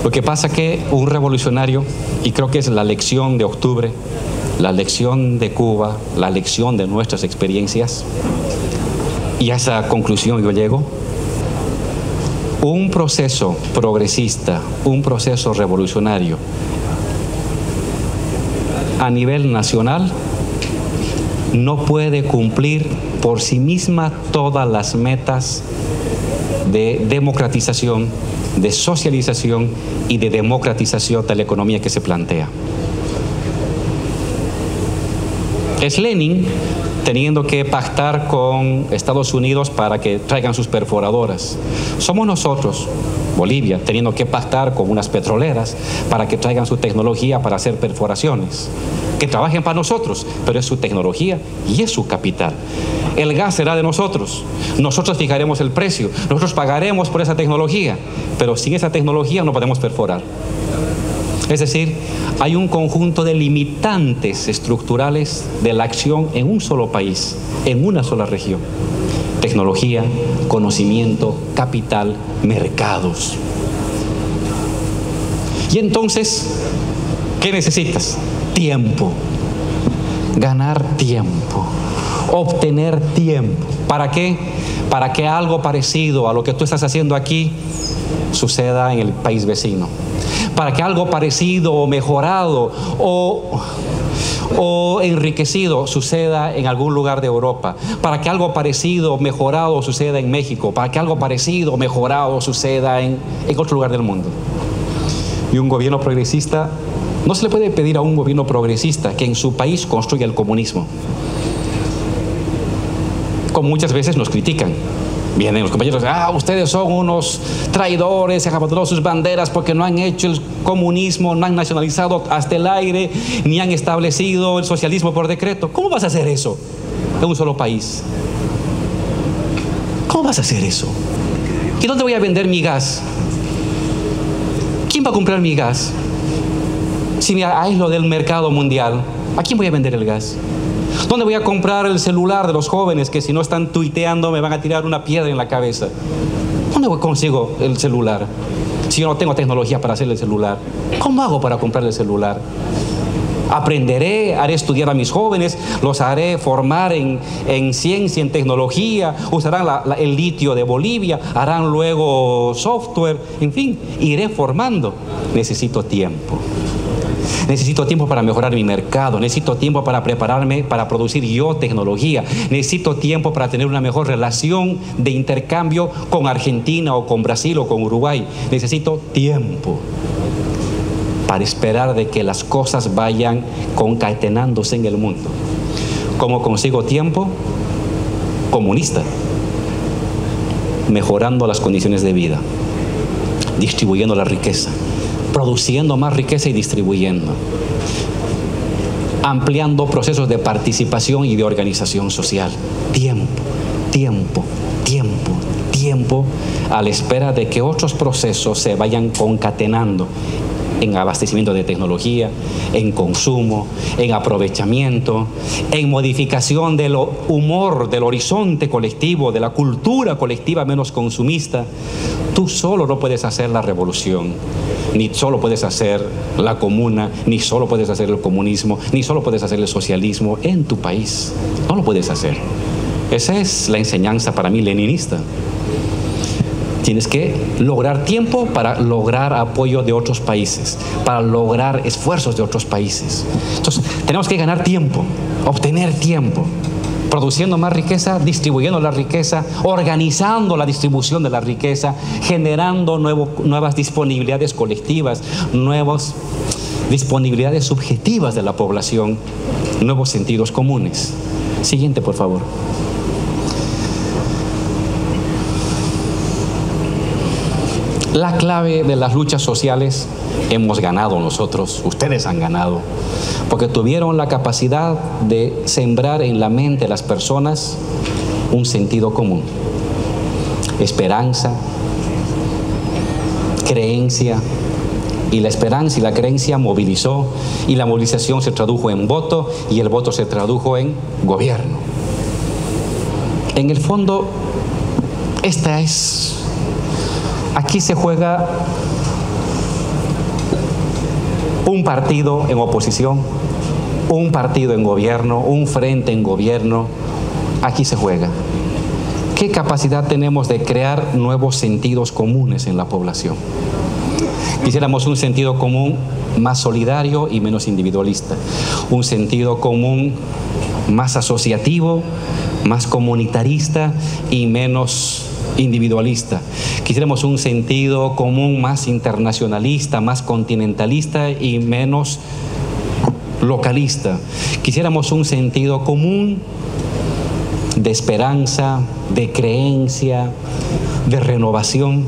Lo que pasa que un revolucionario, y creo que es la lección de octubre, la lección de Cuba, la lección de nuestras experiencias, y a esa conclusión yo llego, un proceso progresista, un proceso revolucionario a nivel nacional no puede cumplir por sí misma todas las metas de democratización, de socialización y de democratización de la economía que se plantea. Es Lenin teniendo que pactar con Estados Unidos para que traigan sus perforadoras. Somos nosotros, Bolivia, teniendo que pactar con unas petroleras para que traigan su tecnología para hacer perforaciones. Que trabajen para nosotros, pero es su tecnología y es su capital. El gas será de nosotros, nosotros fijaremos el precio, nosotros pagaremos por esa tecnología, pero sin esa tecnología no podemos perforar. Es decir, hay un conjunto de limitantes estructurales de la acción en un solo país, en una sola región. Tecnología, conocimiento, capital, mercados. Y entonces, ¿qué necesitas? Tiempo. Ganar tiempo. Obtener tiempo. ¿Para qué? Para que algo parecido a lo que tú estás haciendo aquí suceda en el país vecino. Para que algo parecido o mejorado o, o enriquecido suceda en algún lugar de Europa. Para que algo parecido o mejorado suceda en México. Para que algo parecido o mejorado suceda en, en otro lugar del mundo. Y un gobierno progresista, no se le puede pedir a un gobierno progresista que en su país construya el comunismo. Como muchas veces nos critican. Vienen los compañeros, ah, ustedes son unos traidores, se han abandonado sus banderas porque no han hecho el comunismo, no han nacionalizado hasta el aire, ni han establecido el socialismo por decreto. ¿Cómo vas a hacer eso en un solo país? ¿Cómo vas a hacer eso? ¿Y dónde voy a vender mi gas? ¿Quién va a comprar mi gas? Si me aíslo del mercado mundial, ¿a quién voy a vender el gas? ¿Dónde voy a comprar el celular de los jóvenes que si no están tuiteando me van a tirar una piedra en la cabeza? ¿Dónde consigo el celular? Si yo no tengo tecnología para hacer el celular, ¿cómo hago para comprar el celular? Aprenderé, haré estudiar a mis jóvenes, los haré formar en, en ciencia, en tecnología, usarán la, la, el litio de Bolivia, harán luego software, en fin, iré formando. Necesito tiempo. Necesito tiempo para mejorar mi mercado, necesito tiempo para prepararme, para producir yo tecnología, necesito tiempo para tener una mejor relación de intercambio con Argentina o con Brasil o con Uruguay. Necesito tiempo para esperar de que las cosas vayan concatenándose en el mundo. ¿Cómo consigo tiempo? Comunista. Mejorando las condiciones de vida, distribuyendo la riqueza, produciendo más riqueza y distribuyendo, ampliando procesos de participación y de organización social. Tiempo, tiempo, tiempo, tiempo a la espera de que otros procesos se vayan concatenando en abastecimiento de tecnología, en consumo, en aprovechamiento, en modificación del humor, del horizonte colectivo, de la cultura colectiva menos consumista. Tú solo no puedes hacer la revolución, ni solo puedes hacer la comuna, ni solo puedes hacer el comunismo, ni solo puedes hacer el socialismo en tu país. No lo puedes hacer. Esa es la enseñanza para mí leninista. Tienes que lograr tiempo para lograr apoyo de otros países, para lograr esfuerzos de otros países. Entonces, tenemos que ganar tiempo, obtener tiempo, produciendo más riqueza, distribuyendo la riqueza, organizando la distribución de la riqueza, generando nuevo, nuevas disponibilidades colectivas, nuevas disponibilidades subjetivas de la población, nuevos sentidos comunes. Siguiente, por favor. La clave de las luchas sociales, hemos ganado nosotros, ustedes han ganado, porque tuvieron la capacidad de sembrar en la mente de las personas un sentido común, esperanza, creencia, y la esperanza y la creencia movilizó, y la movilización se tradujo en voto, y el voto se tradujo en gobierno. En el fondo, esta es... Aquí se juega un partido en oposición, un partido en gobierno, un frente en gobierno. Aquí se juega. ¿Qué capacidad tenemos de crear nuevos sentidos comunes en la población? Quisiéramos un sentido común más solidario y menos individualista. Un sentido común más asociativo, más comunitarista y menos individualista. Quisiéramos un sentido común más internacionalista, más continentalista y menos localista. Quisiéramos un sentido común de esperanza, de creencia, de renovación.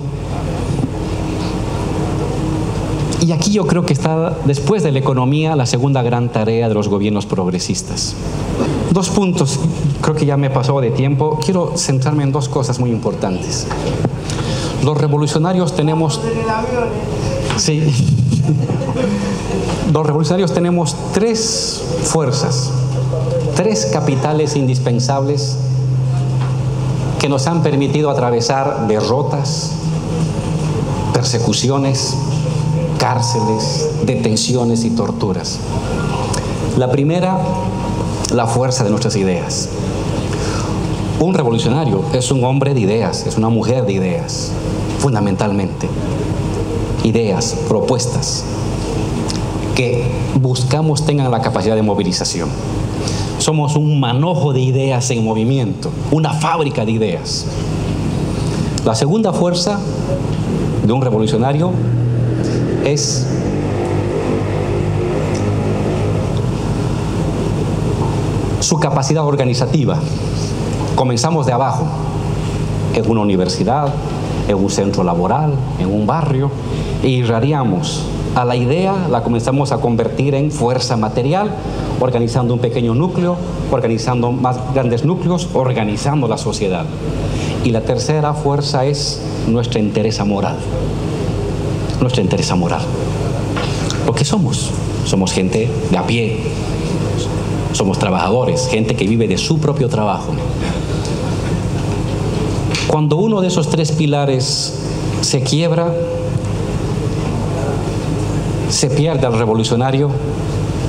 Y aquí yo creo que está, después de la economía, la segunda gran tarea de los gobiernos progresistas. Dos puntos, creo que ya me pasó de tiempo, quiero centrarme en dos cosas muy importantes. Los revolucionarios tenemos... Sí. Los revolucionarios tenemos tres fuerzas, tres capitales indispensables que nos han permitido atravesar derrotas, persecuciones, cárceles, detenciones y torturas. La primera, la fuerza de nuestras ideas. Un revolucionario es un hombre de ideas, es una mujer de ideas, fundamentalmente. Ideas, propuestas, que buscamos tengan la capacidad de movilización. Somos un manojo de ideas en movimiento, una fábrica de ideas. La segunda fuerza de un revolucionario es su capacidad organizativa. Comenzamos de abajo, en una universidad, en un centro laboral, en un barrio, e irradiamos a la idea, la comenzamos a convertir en fuerza material, organizando un pequeño núcleo, organizando más grandes núcleos, organizando la sociedad. Y la tercera fuerza es nuestra entereza moral. Nuestra entereza moral. ¿Lo que somos? Somos gente de a pie, somos trabajadores, gente que vive de su propio trabajo. Cuando uno de esos tres pilares se quiebra, se pierde al revolucionario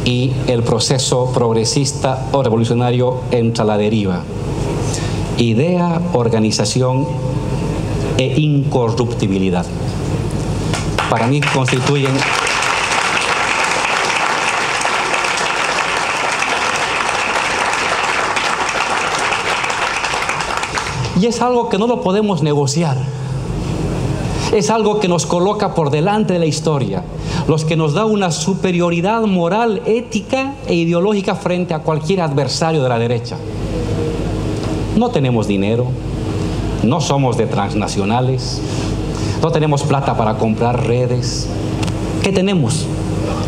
y el proceso progresista o revolucionario entra a la deriva. Idea, organización e incorruptibilidad. Para mí constituyen... Y es algo que no lo podemos negociar. Es algo que nos coloca por delante de la historia, los que nos da una superioridad moral, ética e ideológica frente a cualquier adversario de la derecha. No tenemos dinero, no somos de transnacionales, no tenemos plata para comprar redes. ¿Qué tenemos?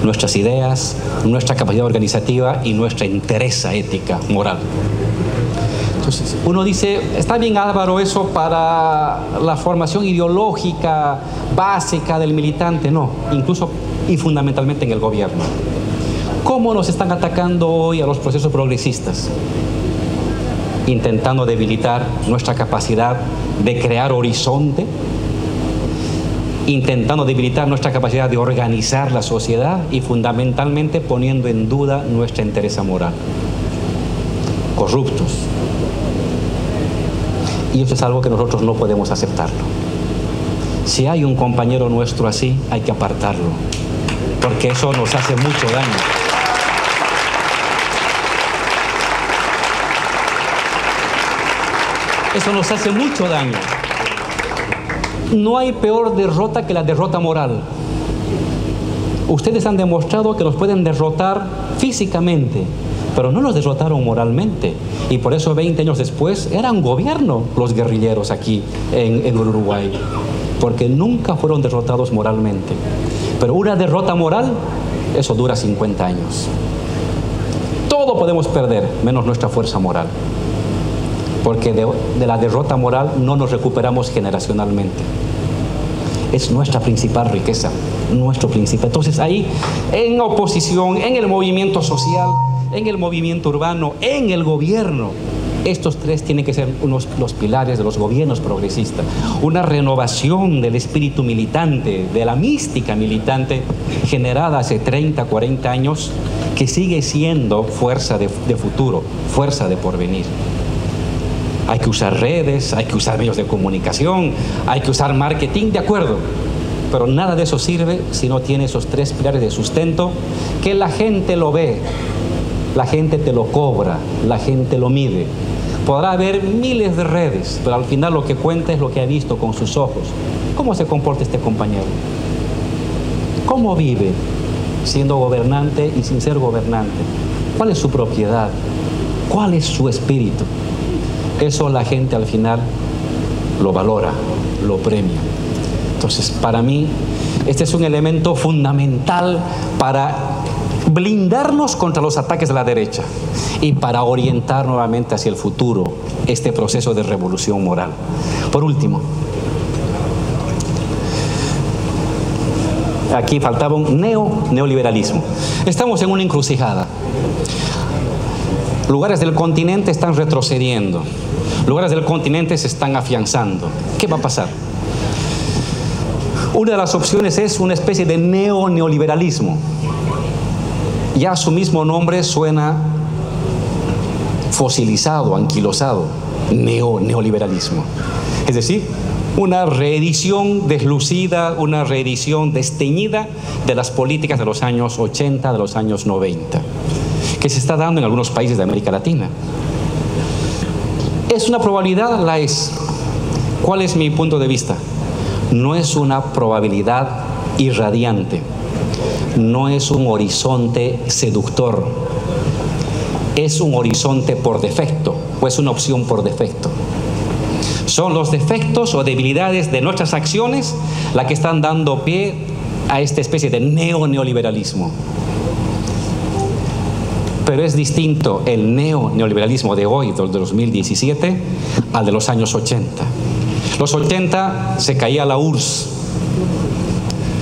Nuestras ideas, nuestra capacidad organizativa y nuestra entereza ética, moral. Entonces, uno dice, está bien Álvaro eso para la formación ideológica básica del militante, no, incluso y fundamentalmente en el gobierno. ¿Cómo nos están atacando hoy a los procesos progresistas? Intentando debilitar nuestra capacidad de crear horizonte, intentando debilitar nuestra capacidad de organizar la sociedad y fundamentalmente poniendo en duda nuestra entereza moral. Corruptos. Y eso es algo que nosotros no podemos aceptarlo. Si hay un compañero nuestro así, hay que apartarlo, porque eso nos hace mucho daño. Eso nos hace mucho daño. No hay peor derrota que la derrota moral. Ustedes han demostrado que nos pueden derrotar físicamente, pero no los derrotaron moralmente. Y por eso veinte años después eran gobierno los guerrilleros aquí en, en Uruguay, porque nunca fueron derrotados moralmente. Pero una derrota moral, eso dura cincuenta años. Todo podemos perder, menos nuestra fuerza moral, porque de, de la derrota moral no nos recuperamos generacionalmente. Es nuestra principal riqueza, nuestro principal. Entonces ahí, en oposición, en el movimiento social, en el movimiento urbano, en el gobierno, estos tres tienen que ser unos, los pilares de los gobiernos progresistas. Una renovación del espíritu militante, de la mística militante generada hace treinta, cuarenta años, que sigue siendo fuerza de, de futuro, fuerza de porvenir. Hay que usar redes, hay que usar medios de comunicación, hay que usar marketing, de acuerdo. Pero nada de eso sirve si no tiene esos tres pilares de sustento que la gente lo ve. La gente te lo cobra, la gente lo mide. Podrá haber miles de redes, pero al final lo que cuenta es lo que ha visto con sus ojos. ¿Cómo se comporta este compañero? ¿Cómo vive? siendo gobernante y sin ser gobernante. ¿Cuál es su propiedad? ¿Cuál es su espíritu? Eso la gente al final lo valora, lo premia. Entonces, para mí, este es un elemento fundamental para blindarnos contra los ataques de la derecha y para orientar nuevamente hacia el futuro este proceso de revolución moral. Por último, aquí faltaba un neo, neoliberalismo. Estamos en una encrucijada. Lugares del continente están retrocediendo. Lugares del continente se están afianzando. ¿Qué va a pasar? Una de las opciones es una especie de neo neoliberalismo. Ya su mismo nombre suena fosilizado, anquilosado, neo, neoliberalismo. Es decir, una reedición deslucida, una reedición desteñida de las políticas de los años ochenta, de los años noventa, que se está dando en algunos países de América Latina. ¿Es una probabilidad? La es. ¿Cuál es mi punto de vista? No es una probabilidad irradiante. No es un horizonte seductor. Es un horizonte por defecto, o es una opción por defecto. Son los defectos o debilidades de nuestras acciones las que están dando pie a esta especie de neo-neoliberalismo. Pero es distinto el neo-neoliberalismo de hoy, del dos mil diecisiete, al de los años ochenta. Los ochenta se caía la U R S S.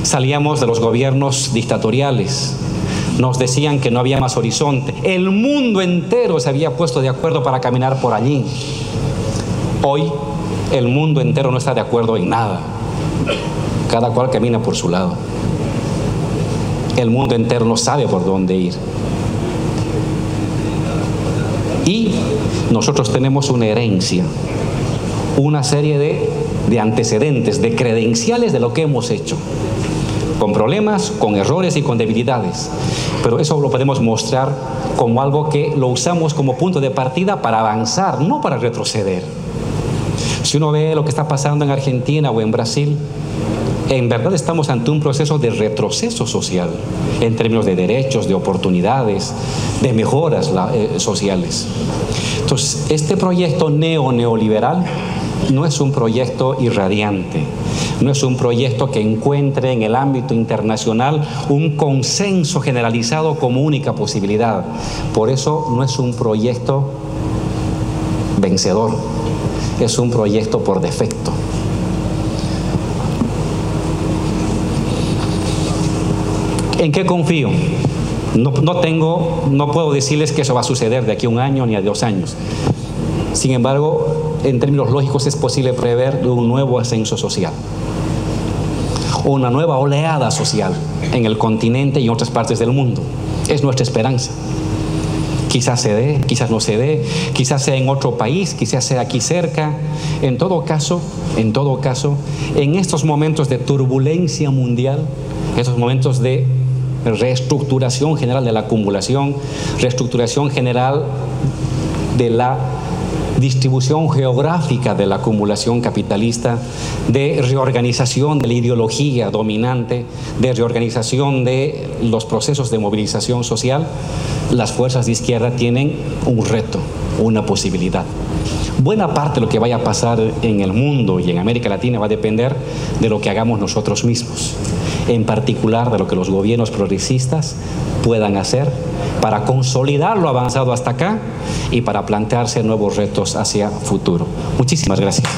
Salíamos de los gobiernos dictatoriales. Nos decían que no había más horizonte. El mundo entero se había puesto de acuerdo para caminar por allí. Hoy, el mundo entero no está de acuerdo en nada. Cada cual camina por su lado. El mundo entero no sabe por dónde ir. Y nosotros tenemos una herencia, una serie de, de antecedentes, de credenciales de lo que hemos hecho, con problemas, con errores y con debilidades. Pero eso lo podemos mostrar como algo que lo usamos como punto de partida para avanzar, no para retroceder. Si uno ve lo que está pasando en Argentina o en Brasil, en verdad estamos ante un proceso de retroceso social, en términos de derechos, de oportunidades, de mejoras eh, sociales. Entonces, este proyecto neo-neoliberal no es un proyecto irradiante, no es un proyecto que encuentre en el ámbito internacional un consenso generalizado como única posibilidad. Por eso no es un proyecto vencedor, es un proyecto por defecto. ¿En qué confío? No, no tengo, no puedo decirles que eso va a suceder de aquí a un año ni a dos años. Sin embargo, en términos lógicos es posible prever un nuevo ascenso social, una nueva oleada social en el continente y en otras partes del mundo. Es nuestra esperanza. Quizás se dé, quizás no se dé, quizás sea en otro país, quizás sea aquí cerca. En todo caso, en todo caso, en estos momentos de turbulencia mundial, estos momentos de reestructuración general de la acumulación, reestructuración general de la distribución geográfica de la acumulación capitalista, de reorganización de la ideología dominante, de reorganización de los procesos de movilización social, las fuerzas de izquierda tienen un reto, una posibilidad. Buena parte de lo que vaya a pasar en el mundo y en América Latina va a depender de lo que hagamos nosotros mismos, en particular de lo que los gobiernos progresistas puedan hacer para consolidar lo avanzado hasta acá y para plantearse nuevos retos hacia futuro. Muchísimas gracias.